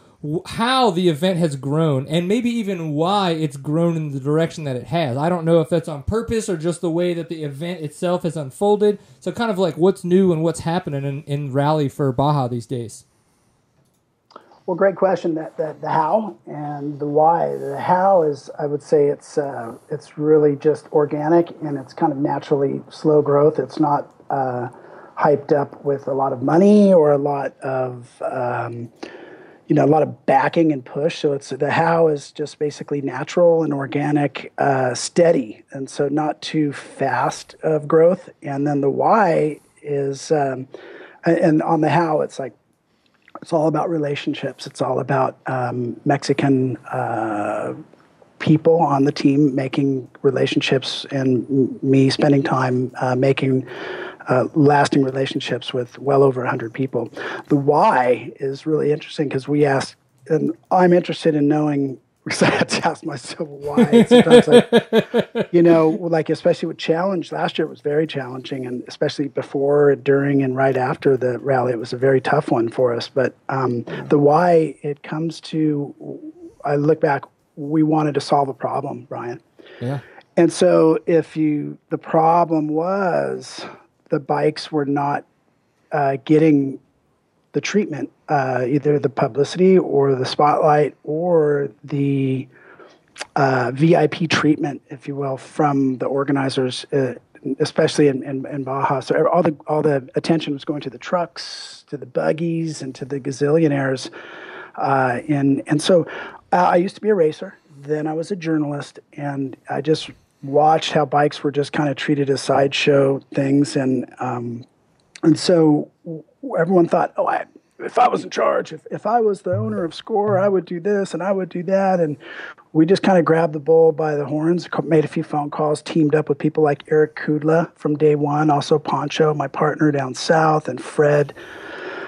how the event has grown and maybe even why it's grown in the direction that it has. I don't know if that's on purpose or just the way that the event itself has unfolded. So kind of like what's new and what's happening in Rally for Baja these days. Well, great question. The how and the why. The how is, I would say it's really just organic and it's kind of naturally slow growth. It's not hyped up with a lot of money or a lot of... a lot of backing and push. So it's the how is just basically natural and organic, steady, and so not too fast of growth. And then the why is, and on the how, it's like it's all about relationships. It's all about Mexican people on the team making relationships, and me spending time making. Lasting relationships with well over 100 people. The why is really interesting because we ask, and I'm interested in knowing, because I have to ask myself why. Sometimes, especially with challenge, last year it was very challenging, and especially before, during, and right after the rally, it was a very tough one for us. But the why, it comes to, I look back, we wanted to solve a problem, Brian. Yeah. And so the problem was... the bikes were not getting the treatment, either the publicity or the spotlight or the VIP treatment, if you will, from the organizers, especially in Baja. So all the attention was going to the trucks, to the buggies, and to the gazillionaires. So I used to be a racer. Then I was a journalist, and I just watched how bikes were just kind of treated as sideshow things, and so everyone thought, if I was in charge, if I was the owner of SCORE, I would do this and I would do that. And we just kind of grabbed the bull by the horns, made a few phone calls, teamed up with people like Eric Kudla from Day One, also Poncho, my partner down south, and Fred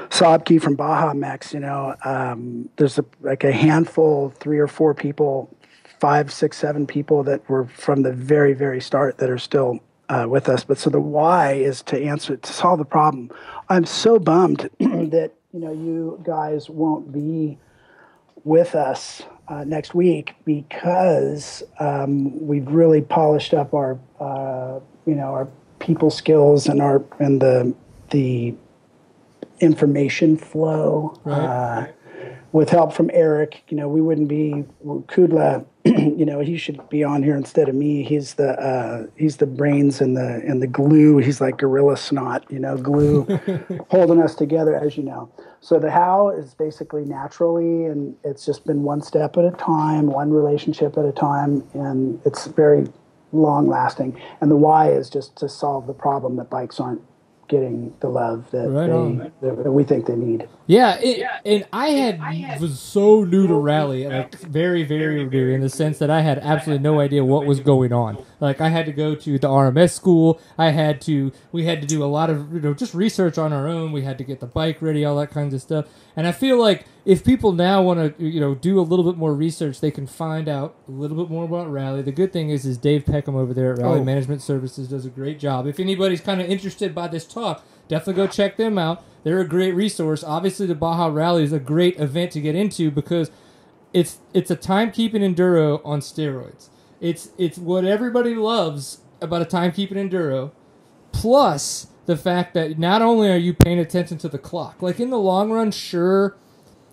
Sobke from Baja Max. There's a handful, 3 or 4 people, 5, 6, 7 people that were from the very, very start that are still with us. But so the why is to answer, to solve the problem. I'm so bummed that, you know, you guys won't be with us next week, because we've really polished up our, you know, our people skills and our, and the information flow, right. With help from Eric. You know, we wouldn't be, Kudla, you know, he should be on here instead of me. He's the brains and the glue. He's like gorilla snot, you know, glue holding us together, as you know. So the how is basically naturally, and it's just been one step at a time, one relationship at a time, and it's very long lasting. And the why is just to solve the problem that bikes aren't getting the love that, that we think they need. Yeah, and I was so new to rally, like very new, in the sense that I had absolutely no idea what was going on. Like, I had to go to the RMS school. We had to do a lot of, you know, just research on our own. We had to get the bike ready, all that kinds of stuff. And I feel like if people now want to, you know, do a little bit more research, they can find out a little bit more about Rally. The good thing is Dave Peckham over there at Rally Management Services does a great job. If anybody's kind of interested by this talk, definitely go check them out. They're a great resource. Obviously, the Baja Rally is a great event to get into because it's a timekeeping enduro on steroids. It's what everybody loves about a timekeeping enduro, plus the fact that not only are you paying attention to the clock, like in the long run, sure,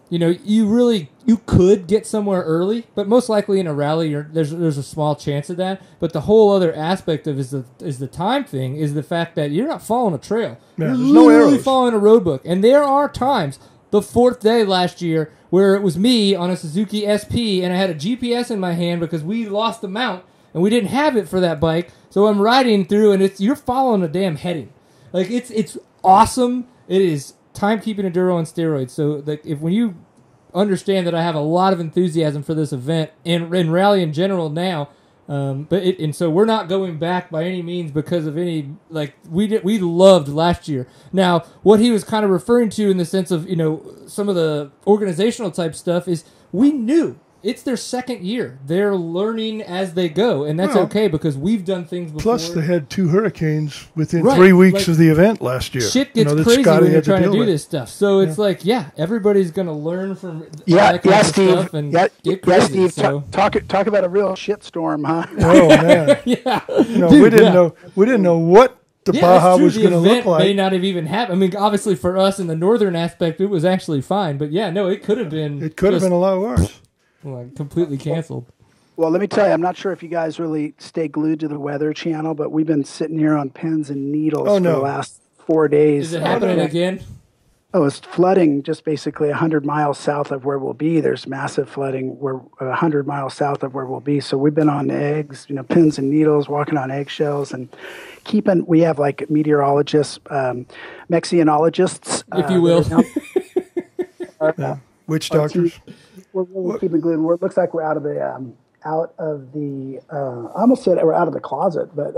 you know, you could get somewhere early, but most likely in a rally, there's a small chance of that. But the whole other aspect of is the time thing is the fact that you're not following a trail. Yeah, you're literally following a road book. And there are times, the fourth day last year, where it was me on a Suzuki SP, and I had a GPS in my hand because we lost the mount and we didn't have it for that bike. So I'm riding through, and you're following a damn heading. Like, it's awesome. It is timekeeping enduro on steroids. So like, when you understand that I have a lot of enthusiasm for this event and rally in general now, and so we're not going back by any means because of any, like, we loved last year. Now, what he was kind of referring to in the sense of, you know, some of the organizational type stuff is we knew. It's their second year. They're learning as they go, and that's okay because we've done things before. Plus, they had 2 hurricanes within 3 weeks of the event last year. Shit gets crazy when you're trying to do this stuff. So it's like, everybody's going to learn from that kind of stuff and get crazy. Yeah, Steve, so. Talk about a real shitstorm, huh? Oh, man. No, dude, we didn't know what the Baja was going to look like. May not have even happened. I mean, obviously for us in the northern aspect, it was actually fine. But, it could have been. It could have been a lot worse. Like completely canceled. Well, let me tell you, I'm not sure if you guys really stay glued to the Weather Channel, but we've been sitting here on pins and needles for the last 4 days. Is it happening again? Oh, it's flooding just basically 100 miles south of where we'll be. There's massive flooding 100 miles south of where we'll be. So we've been on eggs, pins and needles, walking on eggshells, and we have like meteorologists, mexicanologists. If you will. Witch doctors. We're keeping glued. It looks like we're I almost said we're out of the closet, but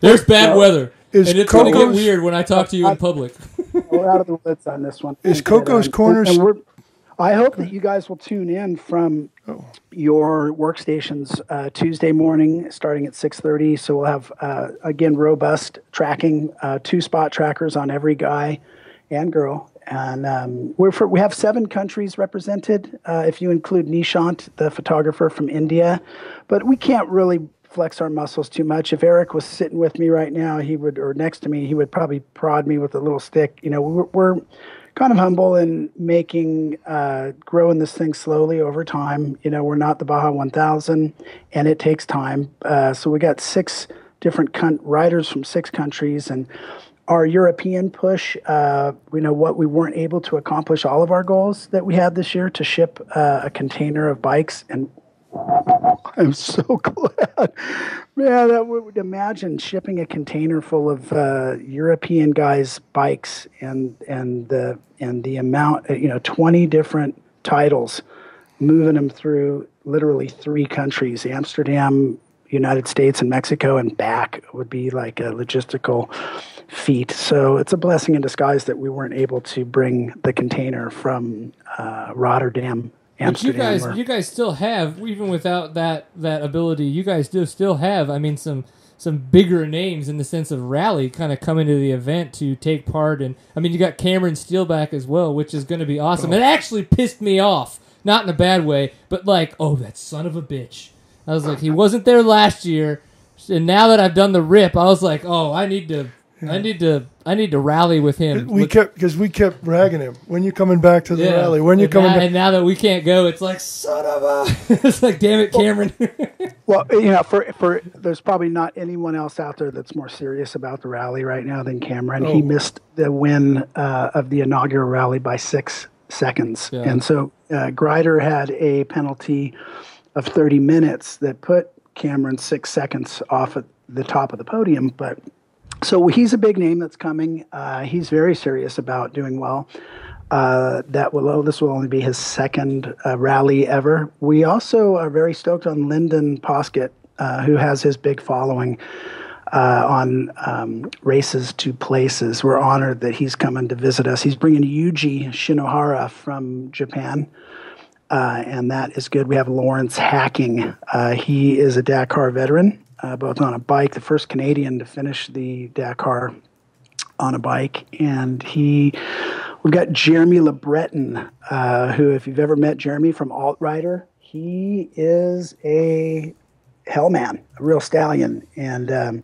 there's bad weather, and it's going to get weird when I talk to you in public. We're out of the woods on this one. Is Coco's Corner? I hope that you guys will tune in from your workstations Tuesday morning, starting at 6:30. So we'll have again robust tracking, 2 spot trackers on every guy and girl. And we have 7 countries represented, if you include Nishant, the photographer from India. But we can't really flex our muscles too much. If Eric was sitting with me right now, or next to me, he would probably prod me with a little stick. We're kind of humble in growing this thing slowly over time. We're not the Baja 1000, and it takes time. So we got 6 different riders from 6 countries, and our European push, what we weren't able to accomplish all of our goals that we had this year to ship a container of bikes. And I'm so glad. Man, I would imagine shipping a container full of European guys' bikes and the amount, 20 different titles, moving them through literally 3 countries, Amsterdam, United States, and Mexico, and back would be like a logistical feat. So it's a blessing in disguise that we weren't able to bring the container from Rotterdam, Amsterdam. But you guys still have, even without that ability, you guys do still have, I mean, some some bigger names in the sense of rally kind of come into the event to take part. And I mean, you got Cameron Stielbach as well, which is going to be awesome. It actually pissed me off, not in a bad way, but like, oh, that son of a bitch. I was like, he wasn't there last year, and now that I've done the rip, I was like, oh, I need to rally with him. We kept ragging him. When you coming back to the rally? When you coming back? And now that we can't go, it's like son of a. It's like, damn it, Cameron. Well, you know, for there's probably not anyone else out there that's more serious about the rally right now than Cameron. Oh. He missed the win of the inaugural rally by 6 seconds, and so Grider had a penalty of 30 minutes that put Cameron 6 seconds off at the top of the podium, but. So he's a big name that's coming. He's very serious about doing well. This will only be his second rally ever. We also are very stoked on Lyndon Poskett, who has his big following on races to places. We're honored that he's coming to visit us. He's bringing Yuji Shinohara from Japan. And that is good. We have Lawrence Hacking. He is a Dakar veteran. Both on a bike, the first Canadian to finish the Dakar on a bike. And we've got Jeremy LeBreton, who, if you've ever met Jeremy from Altrider, he is a hellman, a real stallion. And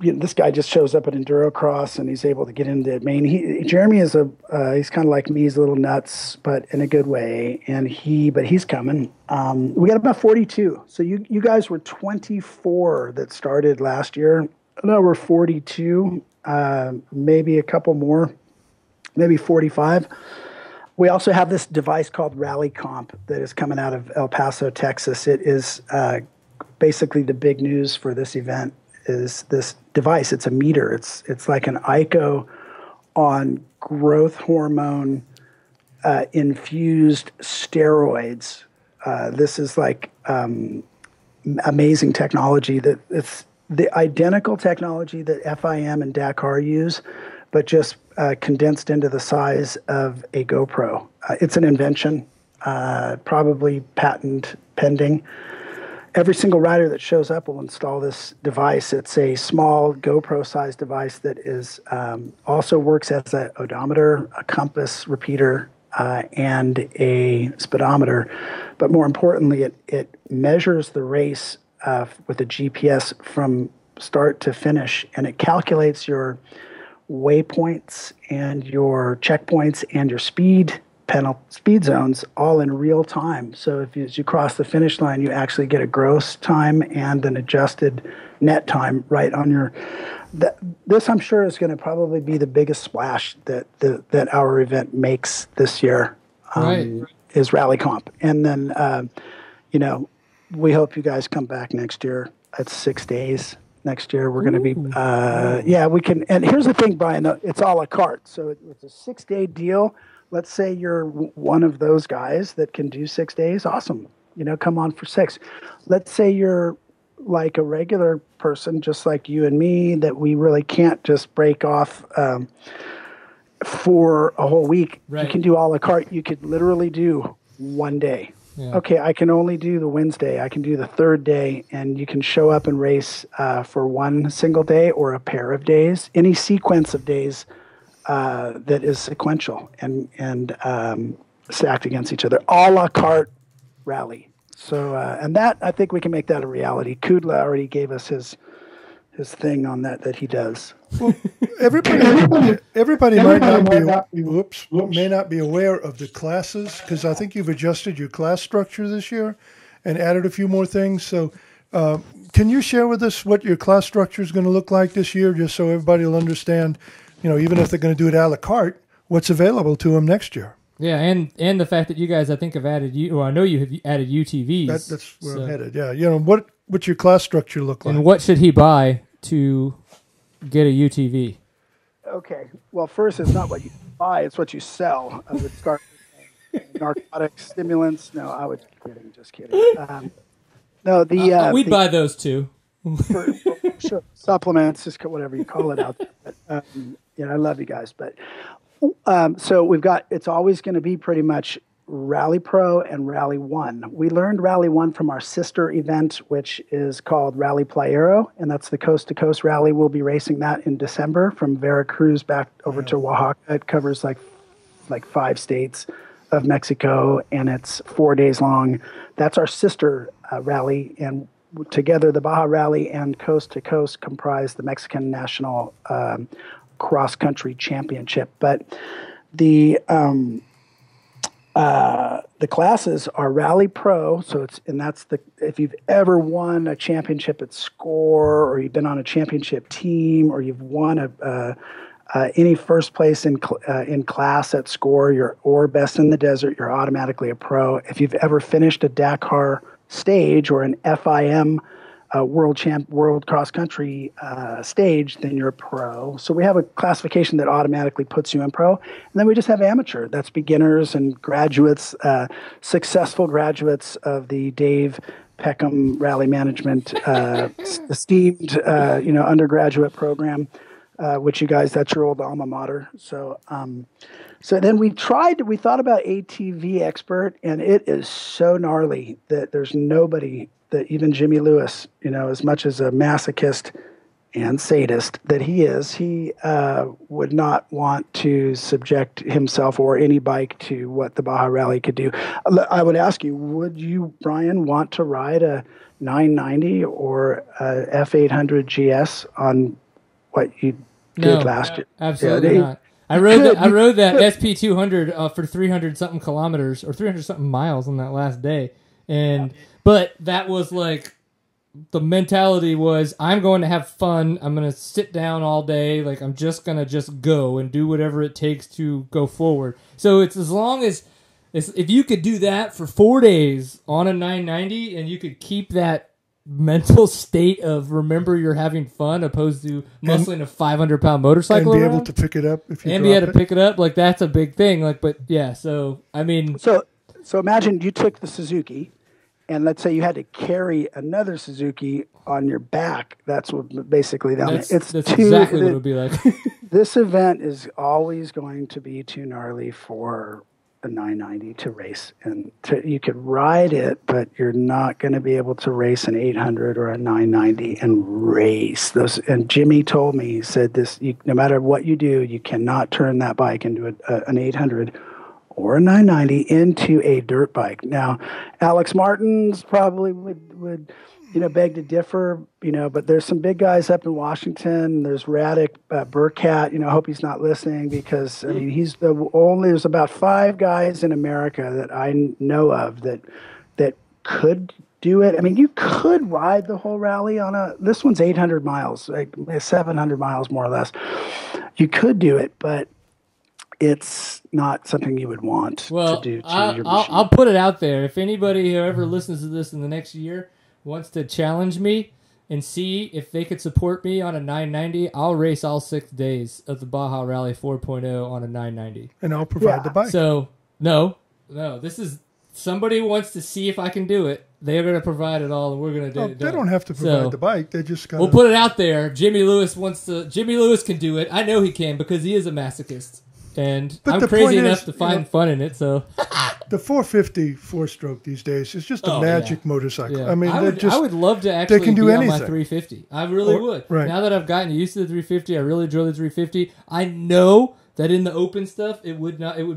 you know, this guy just shows up at Enduro Cross, and he's able to get into Maine. Jeremy is he's kind of like me. He's a little nuts, but in a good way. But he's coming. We got about 42. So you guys were 24 that started last year. Now we're 42, maybe a couple more, maybe 45. We also have this device called Rally Comp that is coming out of El Paso, Texas. It is basically the big news for this event. Is this device? It's a meter. It's like an ICO on growth hormone infused steroids. This is like amazing technology. That it's the identical technology that FIM and Dakar use, but just condensed into the size of a GoPro. It's an invention, probably patent pending. Every single rider that shows up will install this device. It's a small GoPro-sized device that is also works as an odometer, a compass repeater, and a speedometer. But more importantly, it measures the race with a GPS from start to finish, and it calculates your waypoints and your checkpoints and your speed zones all in real time. So as you cross the finish line, you actually get a gross time and an adjusted net time right on your... This, I'm sure, is going to probably be the biggest splash that our event makes this year, is Rally Comp. And then, you know, we hope you guys come back next year. It's 6 days. Next year we're going to be... we can... And here's the thing, Brian, it's a la carte. So it's a 6-day deal. Let's say you're one of those guys that can do 6 days. Awesome. You know, come on for 6. Let's say you're like a regular person, just like you and me, that we really can't just break off for a whole week. Right. You can do a la carte. You could literally do one day. Yeah. Okay, I can only do the Wednesday. I can do the third day. And you can show up and race for one single day or a pair of days, any sequence of days that is sequential and stacked against each other, a la carte rally. So, and that, I think we can make that a reality. Kudla already gave us his thing on that he does. Well, everybody may not be aware of the classes, because I think you've adjusted your class structure this year and added a few more things. So can you share with us what your class structure is going to look like this year, just so everybody will understand, you know, even if they're going to do it a la carte, what's available to them next year? Yeah, and the fact that you guys, I think, have added, I know you have added UTVs. That's where I'm headed, yeah. You know, what's your class structure look like? And what should he buy to get a UTV? Okay, well, first, it's not what you buy, it's what you sell. I would start with narcotics, stimulants. No, I was kidding, just kidding. No, the... we'd buy those, too. Sure, supplements, just whatever you call it out there. But, I love you guys. But so we've got, it's always going to be pretty much Rally Pro and Rally 1. We learned Rally 1 from our sister event, which is called Rally Playero, and that's the coast-to-coast rally. We'll be racing that in December from Veracruz back over to Oaxaca. It covers like 5 states of Mexico, and it's 4 days long. That's our sister rally, and together the Baja Rally and coast-to-coast comprise the Mexican National Cross-Country Championship. But the classes are Rally Pro, so it's, and that's the, if you've ever won a championship at SCORE, or you've been on a championship team, or you've won any first place in class at SCORE, or best in the desert, you're automatically a pro. If you've ever finished a Dakar stage or an FIM world cross country stage, then you're a pro. So we have a classification that automatically puts you in pro, and then we just have amateur. That's beginners and graduates, successful graduates of the Dave Peckham Rally Management esteemed undergraduate program, which you guys, that's your old alma mater. So so then we thought about ATV Expert, and it is so gnarly that there's nobody. That even Jimmy Lewis, as much as a masochist and sadist that he is, he would not want to subject himself or any bike to what the Baja Rally could do. I would ask you, would you, Brian, want to ride a 990 or a F800 GS on what you did last year? Absolutely not. I rode that SP200 for 300-something kilometers or 300-something miles on that last day. And but that was like the mentality was, I'm going to have fun. I'm going to sit down all day. Like, I'm just going to just go and do whatever it takes to go forward. So it's as long as if you could do that for 4 days on a 990 and you could keep that mental state of remember you're having fun opposed to muscling a 500-pound motorcycle and be able to pick it up if you and be able to pick it up. Like, that's a big thing. Like, but yeah, so I mean, so imagine you took the Suzuki. And let's say you had to carry another Suzuki on your back. That's what basically that's exactly what it would be like. This event is always going to be too gnarly for a 990 to race, and you could ride it, but you're not going to be able to race an 800 or a 990 and race those. And Jimmy told me, he said this: no matter what you do, you cannot turn that bike into an 800. Or a 990 into a dirt bike. Now, Alex Martins probably would beg to differ, but there's some big guys up in Washington. There's Radek Burkhat. I hope he's not listening, because I mean, he's there's about 5 guys in America that I know of that could do it. I mean, you could ride the whole rally on this one's 800 miles, like 700 miles more or less. You could do it, but it's not something you would want to do. I'll put it out there. If anybody who ever listens to this in the next year wants to challenge me and see if they could support me on a 990, I'll race all 6 days of the Baja Rally 4.0 on a 990. And I'll provide the bike. So, no. This is, somebody wants to see if I can do it. They're going to provide it all, and we're going to do it. They don't have to provide the bike. They just got. We'll put it out there. Jimmy Lewis can do it. I know he can, because he is a masochist. And but I'm crazy enough to find fun in it, so... The 450 four-stroke these days is just a magic motorcycle. Yeah. I mean, I would love to actually do anything on my 350. I really would. Right. Now that I've gotten used to the 350, I really enjoy the 350. I know that in the open stuff, it wouldn't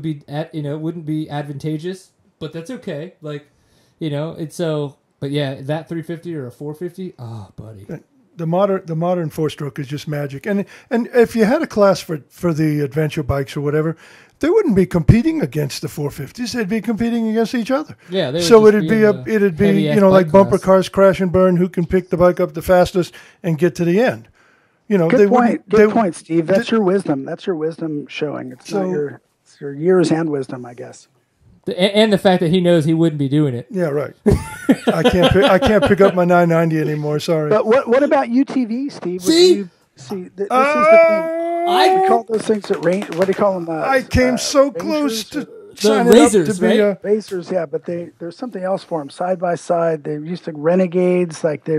be advantageous, but that's okay. Like, it's so... But yeah, that 350 or a 450, buddy. The modern four-stroke is just magic, and if you had a class for the adventure bikes or whatever, they wouldn't be competing against the 450s; they'd be competing against each other. Yeah, they would. So it'd be bumper cars crash and burn. Who can pick the bike up the fastest and get to the end? Good point, Steve. That's your wisdom. That's your wisdom showing. It's your years and wisdom, I guess. And the fact that he knows he wouldn't be doing it. Yeah, right. I can't pick up my 990 anymore. Sorry. But what about UTV, Steve? This is the thing. I call those things that range. What do you call them? I came so close to the racers, right? Racers, yeah, but there's something else for them. Side by side, they used to renegades, like they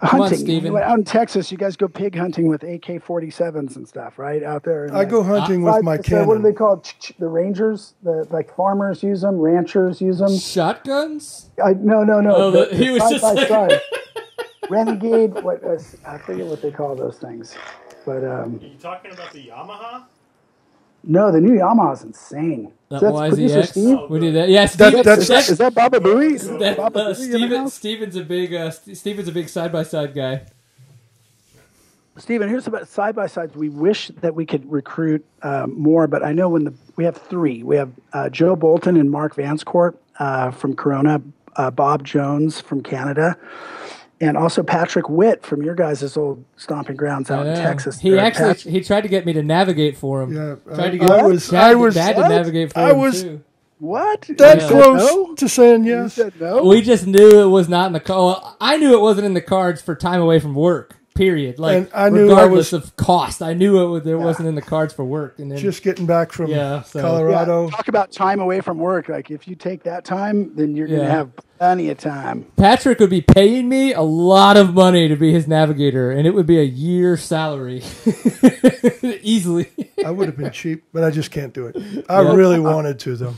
hunting. Out in Texas, you guys go pig hunting with AK-47s and stuff, right? Out there, I go hunting with my cannon. What do they call the Rangers? The like farmers use them, ranchers use them. Shotguns? No. Oh, he was just like side. Renegade. I forget what they call those things. But are you talking about the Yamaha? No, the new Yamaha's insane. That YZX. Steve? Oh, we did that. Yeah, is that Baba Booey? Steven's a big side-by-side guy. Steven, here's about side-by-sides. We wish that we could recruit more, but I know we have three. We have Joe Bolton and Mark Vanscourt from Corona, Bob Jones from Canada, and also Patrick Witt from your guys' old stomping grounds out in Texas. He he tried to get me to navigate for him. Yeah, tried to get Dad to navigate for him too. What? That close to saying yes. You said no? We just knew it was not in the car. I knew it wasn't in the cards for time away from work. Period. Like, and I knew regardless of cost, I knew it wasn't in the cards for work. And then just getting back from Colorado. Yeah, talk about time away from work. Like, if you take that time, then you're going to have plenty of time. Patrick would be paying me a lot of money to be his navigator, and it would be a year's salary easily. I would have been cheap, but I just can't do it. I really wanted to, though.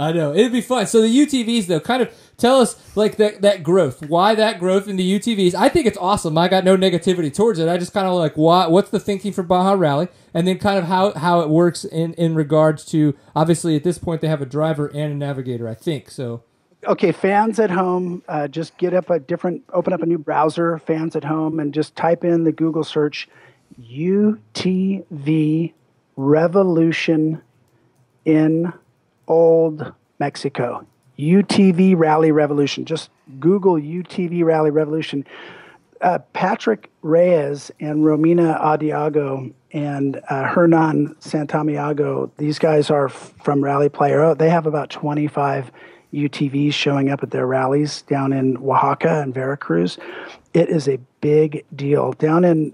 I know. It'd be fun. So the UTVs, though, kind of tell us, like, that growth. Why that growth in the UTVs? I think it's awesome. I got no negativity towards it. I just kind of like, what's the thinking for Baja Rally? And then kind of how it works in regards to, obviously, at this point, they have a driver and a navigator, I think. So, okay, fans at home, just open up a new browser, fans at home, and just type in the Google search, UTV Revolution in Old Mexico, UTV Rally Revolution. Just Google UTV Rally Revolution. Patrick Reyes and Romina Adiago and Hernan Santamago, these guys are from Rally Player. Oh, they have about 25 UTVs showing up at their rallies down in Oaxaca and Veracruz. It is a big deal. Down in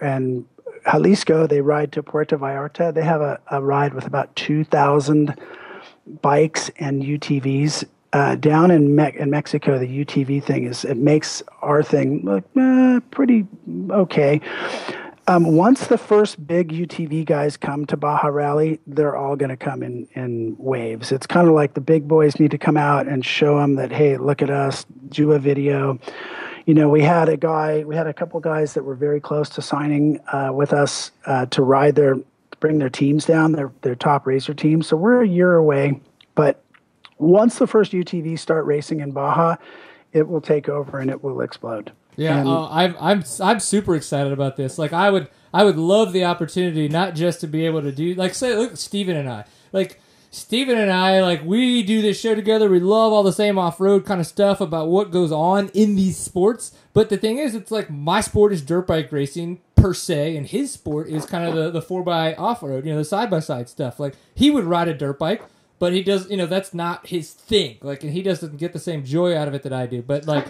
and Jalisco, they ride to Puerto Vallarta. They have a ride with about 2,000 bikes and UTVs. Down in Mexico, the UTV thing makes our thing look pretty okay. Once the first big UTV guys come to Baja Rally, they're all going to come in waves. It's kind of like the big boys need to come out and show them that, hey, look at us, do a video. You know, we had a couple guys that were very close to signing with us to ride bring their teams down, their top racer teams. So we're a year away, but once the first UTVs start racing in Baja, it will take over and it will explode. Yeah, I'm super excited about this. Like, I would love the opportunity not just to be able to do, like, say, look, Steven and I, like, we do this show together. We love all the same off-road kind of stuff about what goes on in these sports. But the thing is, it's like my sport is dirt bike racing per se, and his sport is kind of the 4x off-road, you know, the side-by-side stuff. Like, he would ride a dirt bike, but he does, you know, that's not his thing. Like, and he doesn't get the same joy out of it that I do. But, like,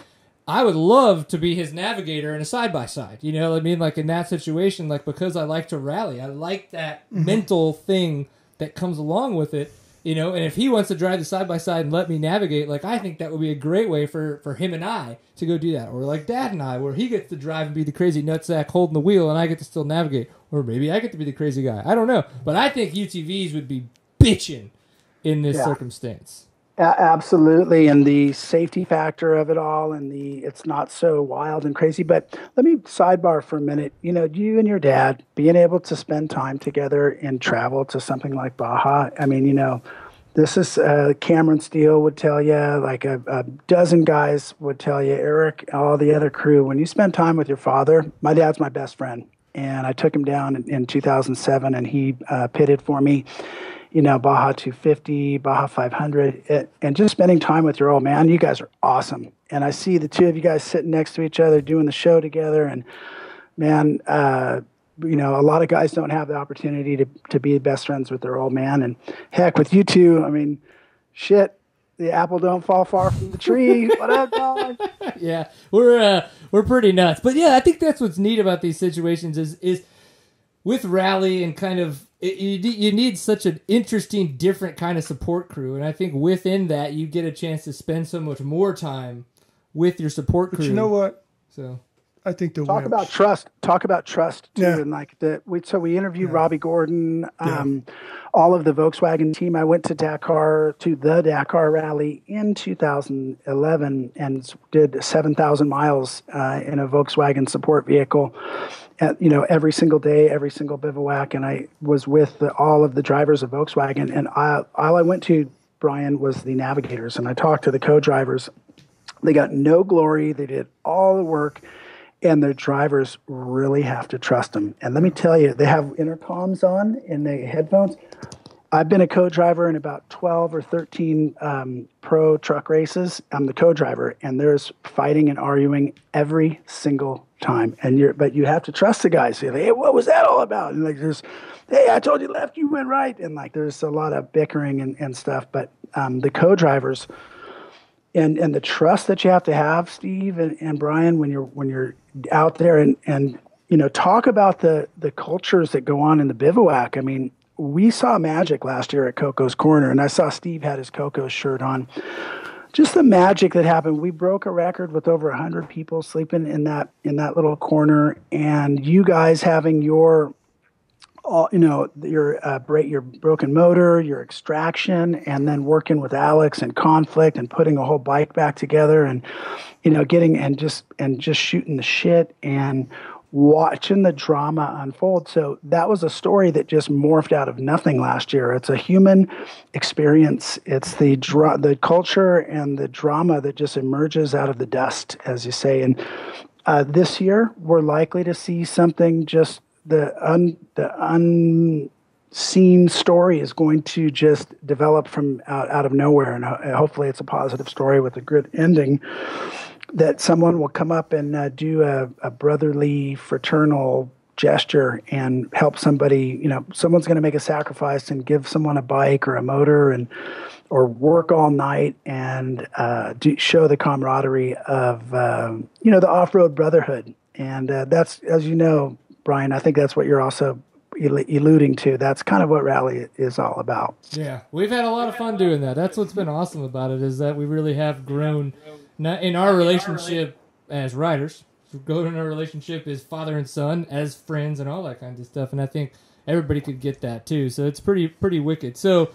I would love to be his navigator in a side-by-side, you know what I mean? Like, in that situation, like, because I like to rally, I like that mental thing that comes along with it, you know, and if he wants to drive the side-by-side and let me navigate, like, I think that would be a great way for him and I to go do that. Or like Dad and I, where he gets to drive and be the crazy nutsack holding the wheel and I get to still navigate. Or maybe I get to be the crazy guy. I don't know. But I think UTVs would be bitching in this circumstance. Absolutely, and the safety factor of it all, and it's not so wild and crazy. But let me sidebar for a minute. You know, you and your dad being able to spend time together and travel to something like Baja. I mean, you know, this is Cameron Steele would tell you, like a dozen guys would tell you, Eric, all the other crew. When you spend time with your father, my dad's my best friend, and I took him down in 2007, and he pitted for me. You know, Baja 250, Baja 500, and just spending time with your old man. You guys are awesome. And I see the two of you guys sitting next to each other doing the show together. And, man, you know, a lot of guys don't have the opportunity to be best friends with their old man. And, heck, with you two, I mean, shit, the apple don't fall far from the tree. What up, guys? Yeah, we're pretty nuts. But, yeah, I think that's what's neat about these situations is with rally and kind of you need such an interesting, different kind of support crew, and I think within that you get a chance to spend so much more time with your support crew. But you know what? So I think the talk about trust. Talk about trust too, and like that. So we interviewed Robbie Gordon, all of the Volkswagen team. I went to Dakar to the Dakar Rally in 2011 and did 7,000 miles in a Volkswagen support vehicle. You know, every single day, every single bivouac, and I was with all of the drivers of Volkswagen. And all I went to, Brian, was the navigators, and I talked to the co-drivers. They got no glory. They did all the work, and their drivers really have to trust them. And let me tell you, they have intercoms on and they headphones. I've been a co-driver in about 12 or 13 pro truck races. I'm the co-driver, and there's fighting and arguing every single time, and you have to trust the guys. You're like, hey, what was that all about? And like, there's, hey, I told you left, you went right, and like, there's a lot of bickering and stuff. But the co-drivers and the trust that you have to have, Steve and Brian, when you're out there, and you know, talk about the cultures that go on in the bivouac. I mean, we saw magic last year at Coco's Corner, and I saw Steve had his Coco's shirt on. Just the magic that happened. We broke a record with over 100 people sleeping in that little corner, and you guys having your broken motor, your extraction, and then working with Alex and conflict and putting a whole bike back together, and you know, getting and just shooting the shit and watching the drama unfold. So that was a story that just morphed out of nothing last year. It's a human experience. It's the culture and the drama that just emerges out of the dust, as you say. And this year, we're likely to see something. Just the unseen story is going to just develop from out of nowhere, and hopefully it's a positive story with a good ending. That someone will come up and do a brotherly, fraternal gesture and help somebody. You know, someone's going to make a sacrifice and give someone a bike or a motor, or work all night and show the camaraderie of the off-road brotherhood. And that's, as you know, Brian, I think that's what you're also alluding to. That's kind of what rally is all about. Yeah, we've had a lot of fun doing that. That's what's been awesome about it, is that we really have grown. Now, in our relationship as riders, in our relationship as father and son, as friends, and all that kind of stuff. And I think everybody could get that too. So it's pretty wicked. So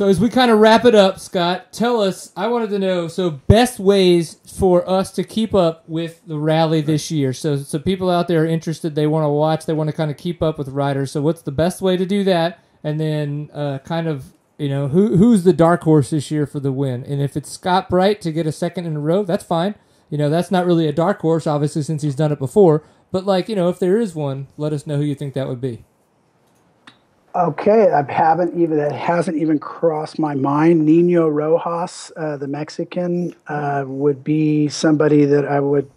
as we kind of wrap it up, Scott, tell us. I wanted to know. So best ways for us to keep up with the rally this year. So people out there are interested. They want to watch. They want to kind of keep up with riders. So what's the best way to do that? And then kind of. You know, who's the dark horse this year for the win? And if it's Scott Bright to get a second in a row, that's fine. You know, that's not really a dark horse, obviously, since he's done it before. But, like, you know, if there is one, let us know who you think that would be. Okay, that hasn't even crossed my mind. Nino Rojas, the Mexican, would be somebody that I would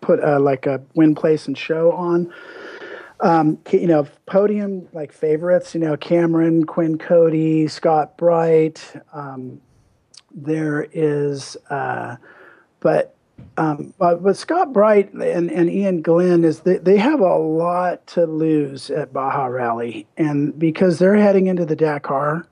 put, a win, place, and show on. You know, podium like favorites, you know, Cameron, Quinn Cody, Scott Bright. But Scott Bright and Ian Glenn they have a lot to lose at Baja Rally, and because they're heading into the Dakar,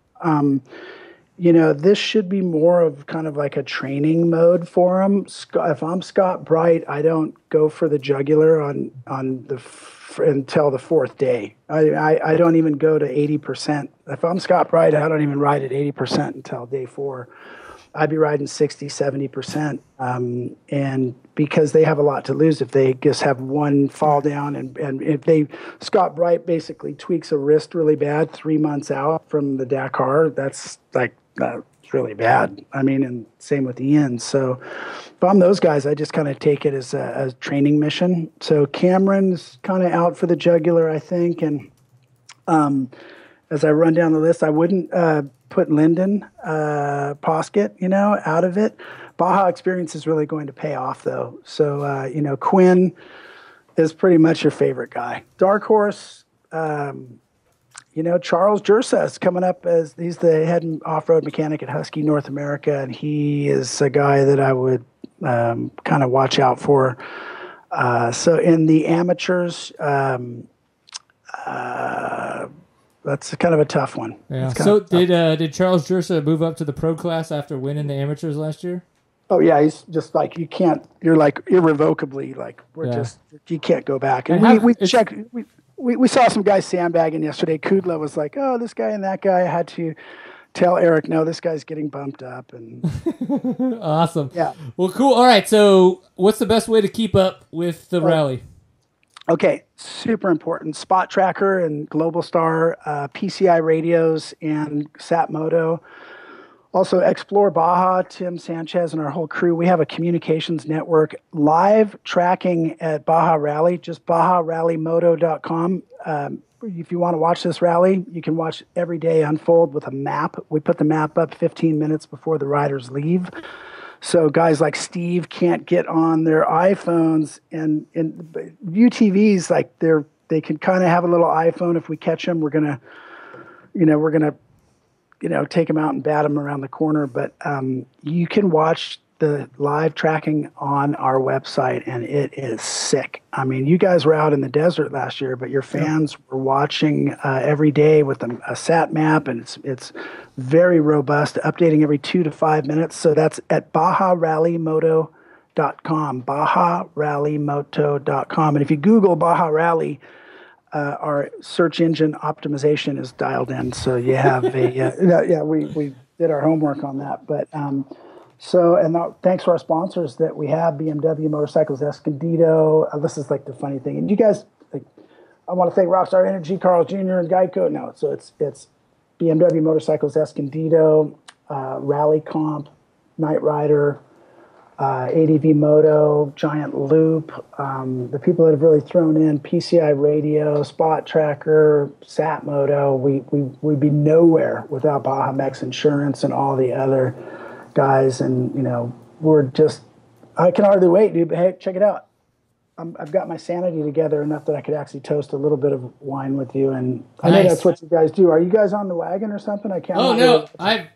you know, this should be more of kind of like a training mode for them. If I'm Scott Bright, I don't go for the jugular until the fourth day. I don't even go to 80%. If I'm Scott Bright, I don't even ride at 80% until day four. I'd be riding 60, 70%. And because they have a lot to lose if they just have one fall down. And if Scott Bright basically tweaks a wrist really bad 3 months out from the Dakar, that's like, it's really bad. I mean, and same with Ian. So if I'm those guys, I just kind of take it as a training mission. So Cameron's kind of out for the jugular, I think. And as I run down the list, I wouldn't put Lyndon Poskett, you know, out of it. Baja experience is really going to pay off, though. So, you know, Quinn is pretty much your favorite guy. Dark horse, you know, Charles Jursas coming up as he's the head off-road mechanic at Husky North America, and he is a guy that I would kind of watch out for. So in the amateurs, That's kind of a tough one. Yeah. So did Charles Jersa move up to the pro class after winning the amateurs last year? Oh yeah, he's just like, you can't. You're like irrevocably like, we're just, you can't go back. And we saw some guys sandbagging yesterday. Kudla was like, oh, this guy and that guy. I had to tell Eric, no, this guy's getting bumped up. And awesome. Yeah. Well, cool. All right. So what's the best way to keep up with the rally? Okay, super important. Spot Tracker and Global Star, PCI radios, and Satmoto. Also, Explore Baja, Tim Sanchez and our whole crew. We have a communications network. Live tracking at Baja Rally, just bajarallymoto.com. If you want to watch this rally, you can watch every day unfold with a map. We put the map up 15 minutes before the riders leave. So guys like Steve can't get on their iPhones, and UTVs, like they can kind of have a little iPhone. If we catch them, we're gonna take them out and bat them around the corner. But you can watch the live tracking on our website, and it is sick. I mean, you guys were out in the desert last year, but your fans were watching every day with a sat map, and it's very robust, updating every 2 to 5 minutes. So that's at bajarallymoto.com, bajarallymoto.com. And if you Google Baja Rally, our search engine optimization is dialed in. So you have we did our homework on that, but thanks to our sponsors that we have, BMW Motorcycles, Escondido. This is like the funny thing. And you guys, like, I want to thank Rockstar Energy, Carl Jr., and Geico. No, so it's BMW Motorcycles, Escondido, Rally Comp, Knight Rider, ADV Moto, Giant Loop. The people that have really thrown in, PCI Radio, Spot Tracker, Sat Moto. We'd be nowhere without Baja Max Insurance and all the other guys, and we're just, I can hardly wait, dude. But hey, check it out, I've got my sanity together enough that I could actually toast a little bit of wine with you, and I know that's what you guys do. Are you guys on the wagon or something? I can't. Oh no, I've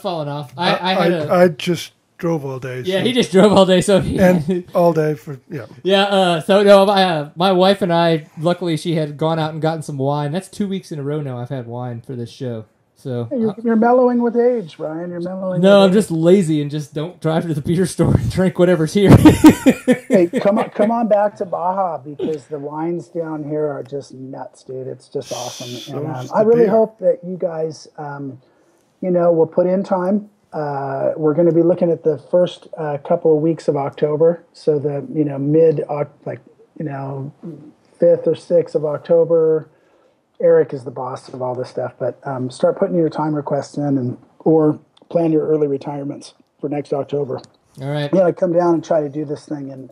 fallen off. I just drove all day. Yeah, so. He just drove all day, so and all day for so no, my wife and I, luckily she had gone out and gotten some wine. That's 2 weeks in a row now I've had wine for this show. So hey, you're mellowing with age, Ryan. You're mellowing. No, I'm just lazy and just don't drive to the beer store and drink whatever's here. Hey, come on back to Baja, because the wines down here are just nuts, dude. It's just awesome. So and I really hope that you guys, will put in time. We're going to be looking at the first couple of weeks of October, so the mid 5th or 6th of October. Eric is the boss of all this stuff, but start putting your time requests in, or plan your early retirements for next October. All right. Yeah, come down and try to do this thing, and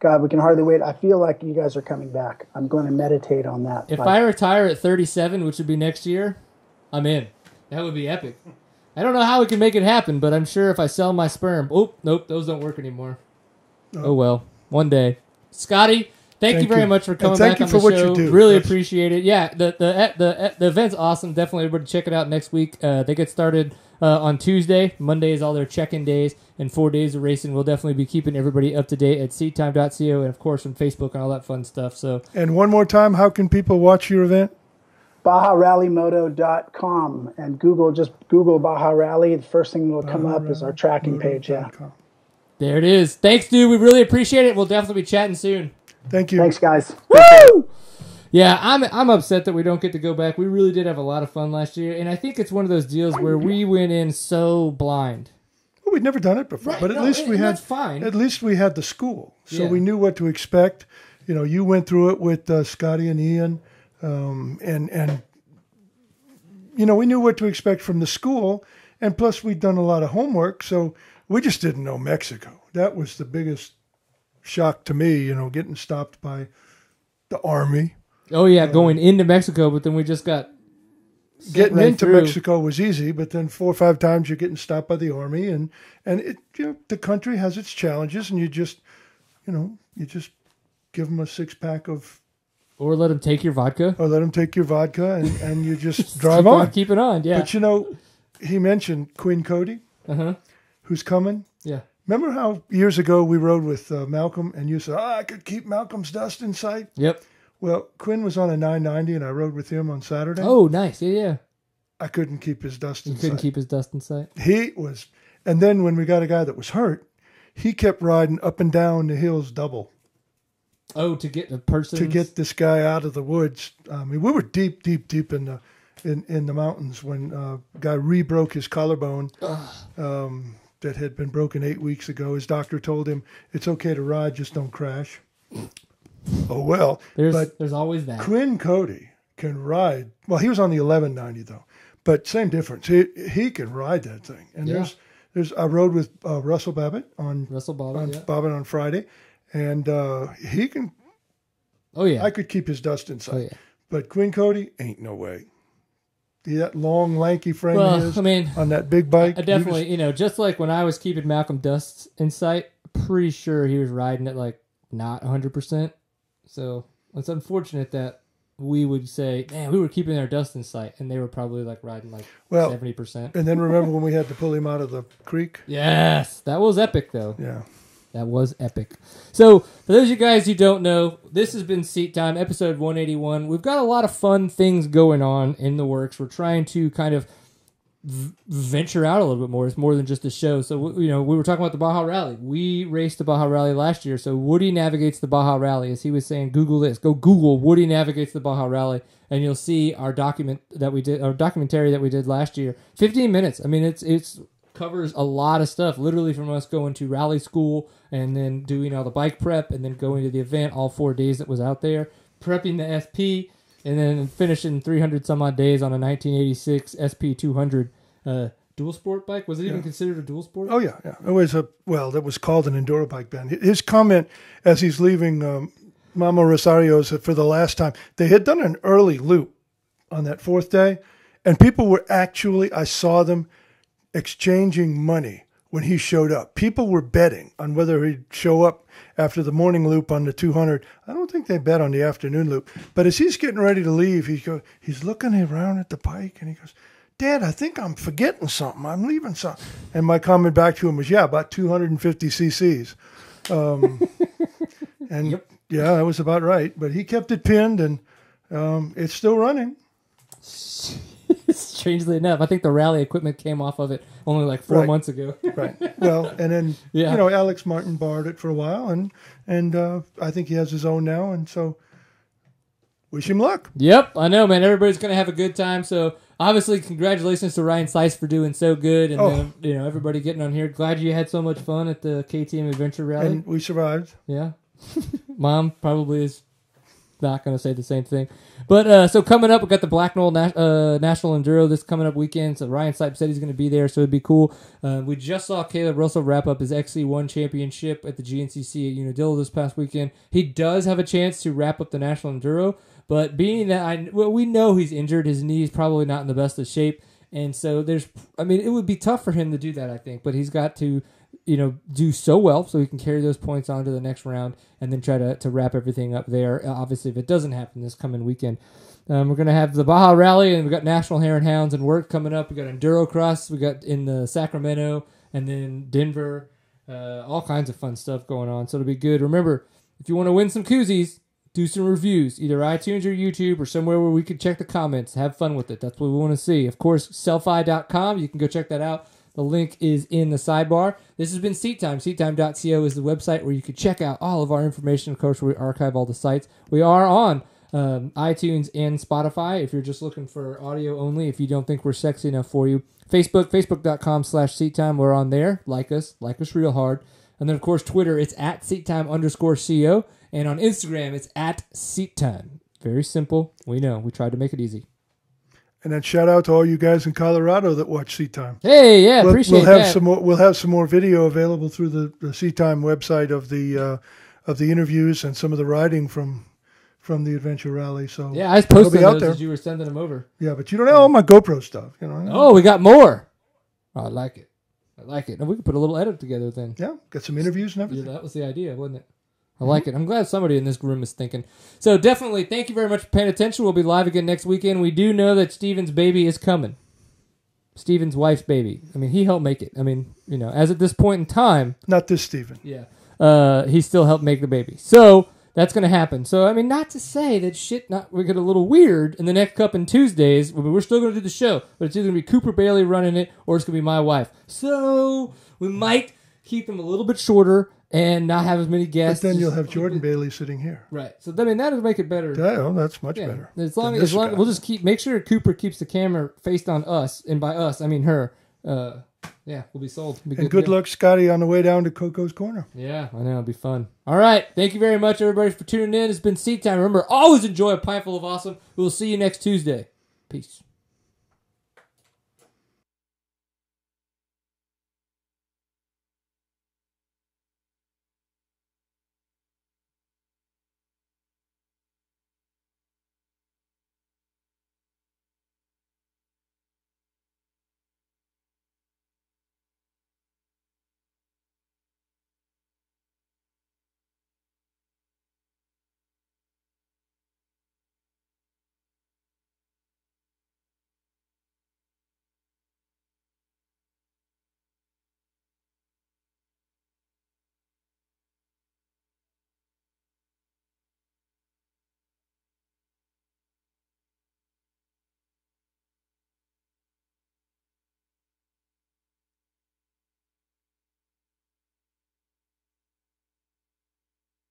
God, we can hardly wait. I feel like you guys are coming back. I'm going to meditate on that. If I retire at 37, which would be next year, I'm in. That would be epic. I don't know how we can make it happen, but I'm sure if I sell my sperm. Oh, nope, those don't work anymore. No. Oh, well, one day. Scotty, Thank you very much for coming back on the show. Really appreciate it. Yeah, the event's awesome. Definitely, everybody check it out next week. They get started on Tuesday. Monday is all their check-in days, and 4 days of racing. We'll definitely be keeping everybody up to date at seatime.co, and, of course, on Facebook and all that fun stuff. So. And one more time, how can people watch your event? BajaRallyMoto.com, and Google Baja Rally. The first thing that will come up is our tracking page. Yeah. There it is. Thanks, dude. We really appreciate it. We'll definitely be chatting soon. Thank you. Thanks, guys. Woo! Yeah, I'm upset that we don't get to go back. We really did have a lot of fun last year, and I think it's one of those deals where we went in so blind. Well, we'd never done it before, right, but at least we had the school, so we knew what to expect. You went through it with Scotty and Ian, and we knew what to expect from the school, and plus we'd done a lot of homework, so we just didn't know Mexico. That was the biggest shock to me, getting stopped by the Army. Oh, yeah, going into Mexico, but then we just got... Getting into Mexico was easy, but then 4 or 5 times you're getting stopped by the Army, and it, the country has its challenges, and you just give them a six-pack of... Or let them take your vodka. And you just drive on. Keep it on, yeah. But, he mentioned Quinn Cody, who's coming. Yeah. Remember how years ago we rode with Malcolm, and you said, I could keep Malcolm's dust in sight? Yep. Well, Quinn was on a 990, and I rode with him on Saturday. Oh, nice. Yeah, yeah. I couldn't keep his dust in sight. He was. And then when we got a guy that was hurt, he kept riding up and down the hills double. Oh, to get the person? To get this guy out of the woods. I mean, we were deep, deep, deep in the mountains when a guy re-broke his collarbone that had been broken 8 weeks ago. His doctor told him, it's okay to ride, just don't crash. Oh, well. There's always that. Quinn Cody can ride. Well, he was on the 1190, though. But same difference. He can ride that thing. And yeah. I rode with Russell Bobbitt on Friday. And he can. Oh, yeah. I could keep his dust inside. Oh, yeah. But Quinn Cody, ain't no way. That long, lanky frame on that big bike. I definitely, just like when I was keeping Malcolm dust in sight, pretty sure he was riding it like not 100%. So it's unfortunate that we would say, man, we were keeping our dust in sight, and they were probably like riding like 70%. And then remember when we had to pull him out of the creek? Yes, that was epic though. Yeah, that was epic. So for those of you guys who don't know, this has been Seat Time, episode 181. We've got a lot of fun things going on in the works. We're trying to kind of venture out a little bit more. It's more than just a show. So, we were talking about the Baja Rally. We raced the Baja Rally last year. So Woody navigates the Baja Rally. As he was saying, Google this. Go Google Woody navigates the Baja Rally, and you'll see our documentary that we did last year. 15 minutes. I mean, it's covers a lot of stuff, literally from us going to rally school and then doing all the bike prep and then going to the event all 4 days that was out there, prepping the SP, and then finishing 300 some odd days on a 1986 SP 200 dual sport bike. Was it even considered a dual sport? Oh, yeah. Yeah. It was that was called an enduro bike then. His comment as he's leaving Mama Rosario's for the last time, they had done an early loop on that fourth day, and people were actually, I saw them exchanging money when he showed up. People were betting on whether he'd show up after the morning loop on the 200. I don't think they bet on the afternoon loop. But as he's getting ready to leave, he's looking around at the bike, and he goes, Dad, I think I'm forgetting something. I'm leaving something. And my comment back to him was, yeah, about 250 cc's. And yep. Yeah, that was about right. But he kept it pinned, and it's still running. Strangely enough, I think the rally equipment came off of it only like four months ago. Right. Well, and then, Alex Martin borrowed it for a while, and I think he has his own now, and so wish him luck. Yep, I know, man. Everybody's going to have a good time, so obviously congratulations to Ryan Sipes for doing so good, and then, everybody getting on here. Glad you had so much fun at the KTM Adventure Rally. And we survived. Yeah. Mom probably is not going to say the same thing. But so coming up, we got the Black Knoll National Enduro this coming up weekend. So Ryan Sipes said he's going to be there, so it'd be cool. We just saw Caleb Russell wrap up his XC1 championship at the GNCC at Unadilla this past weekend. He does have a chance to wrap up the National Enduro, but being that we know he's injured, his knee's probably not in the best of shape, and so it would be tough for him to do that, I think, but he's got to do so well so he can carry those points on to the next round and then try to wrap everything up there. Obviously, if it doesn't happen this coming weekend, we're going to have the Baja Rally, and we've got National Hare and Hounds and work coming up. We've got Enduro Cross. We got in the Sacramento and then Denver, all kinds of fun stuff going on. So it'll be good. Remember, if you want to win some koozies, do some reviews, either iTunes or YouTube or somewhere where we can check the comments. Have fun with it. That's what we want to see. Of course, selfie.com. You can go check that out. The link is in the sidebar. This has been Seat Time. SeatTime.co is the website where you can check out all of our information. Of course, we archive all the sites. We are on iTunes and Spotify if you're just looking for audio only, if you don't think we're sexy enough for you. Facebook, facebook.com/SeatTime. We're on there. Like us real hard. And then, of course, Twitter, it's @SeatTime_CO. And on Instagram, it's @SeatTime. Very simple. We know. We tried to make it easy. And then shout out to all you guys in Colorado that watch Seat Time. Hey, yeah, appreciate that. We'll have some more video available through the Seat Time website of the interviews and some of the riding from the Adventure Rally. So yeah, I was posting those as you were sending them over. Yeah, but you don't have all my GoPro stuff, Oh, we got more. Oh, I like it. And we can put a little edit together then. Yeah, got some interviews and everything. Yeah, that was the idea, wasn't it? I like it. I'm glad somebody in this room is thinking. So definitely, thank you very much for paying attention. We'll be live again next weekend. We do know that Steven's baby is coming. Steven's wife's baby. I mean, he helped make it. I mean, as at this point in time. Not this Steven. Yeah. He still helped make the baby. So That's going to happen. So, I mean, not to say that shit not we get a little weird in the next couple of Tuesdays. We're still going to do the show, but it's either going to be Cooper Bailey running it or it's going to be my wife. So we might keep them a little bit shorter and not have as many guests. But then you'll have Jordan Bailey sitting here. Right. So, I mean, that'll make it better. Yeah, well, that's much better. As long we'll just make sure Cooper keeps the camera faced on us. And by us, I mean her. Yeah, we'll be sold. Be and good luck, Scotty, on the way down to Coco's Corner. Yeah, I know. It'll be fun. All right. Thank you very much, everybody, for tuning in. It's been Seat Time. Remember, always enjoy a pint full of awesome. We'll see you next Tuesday. Peace.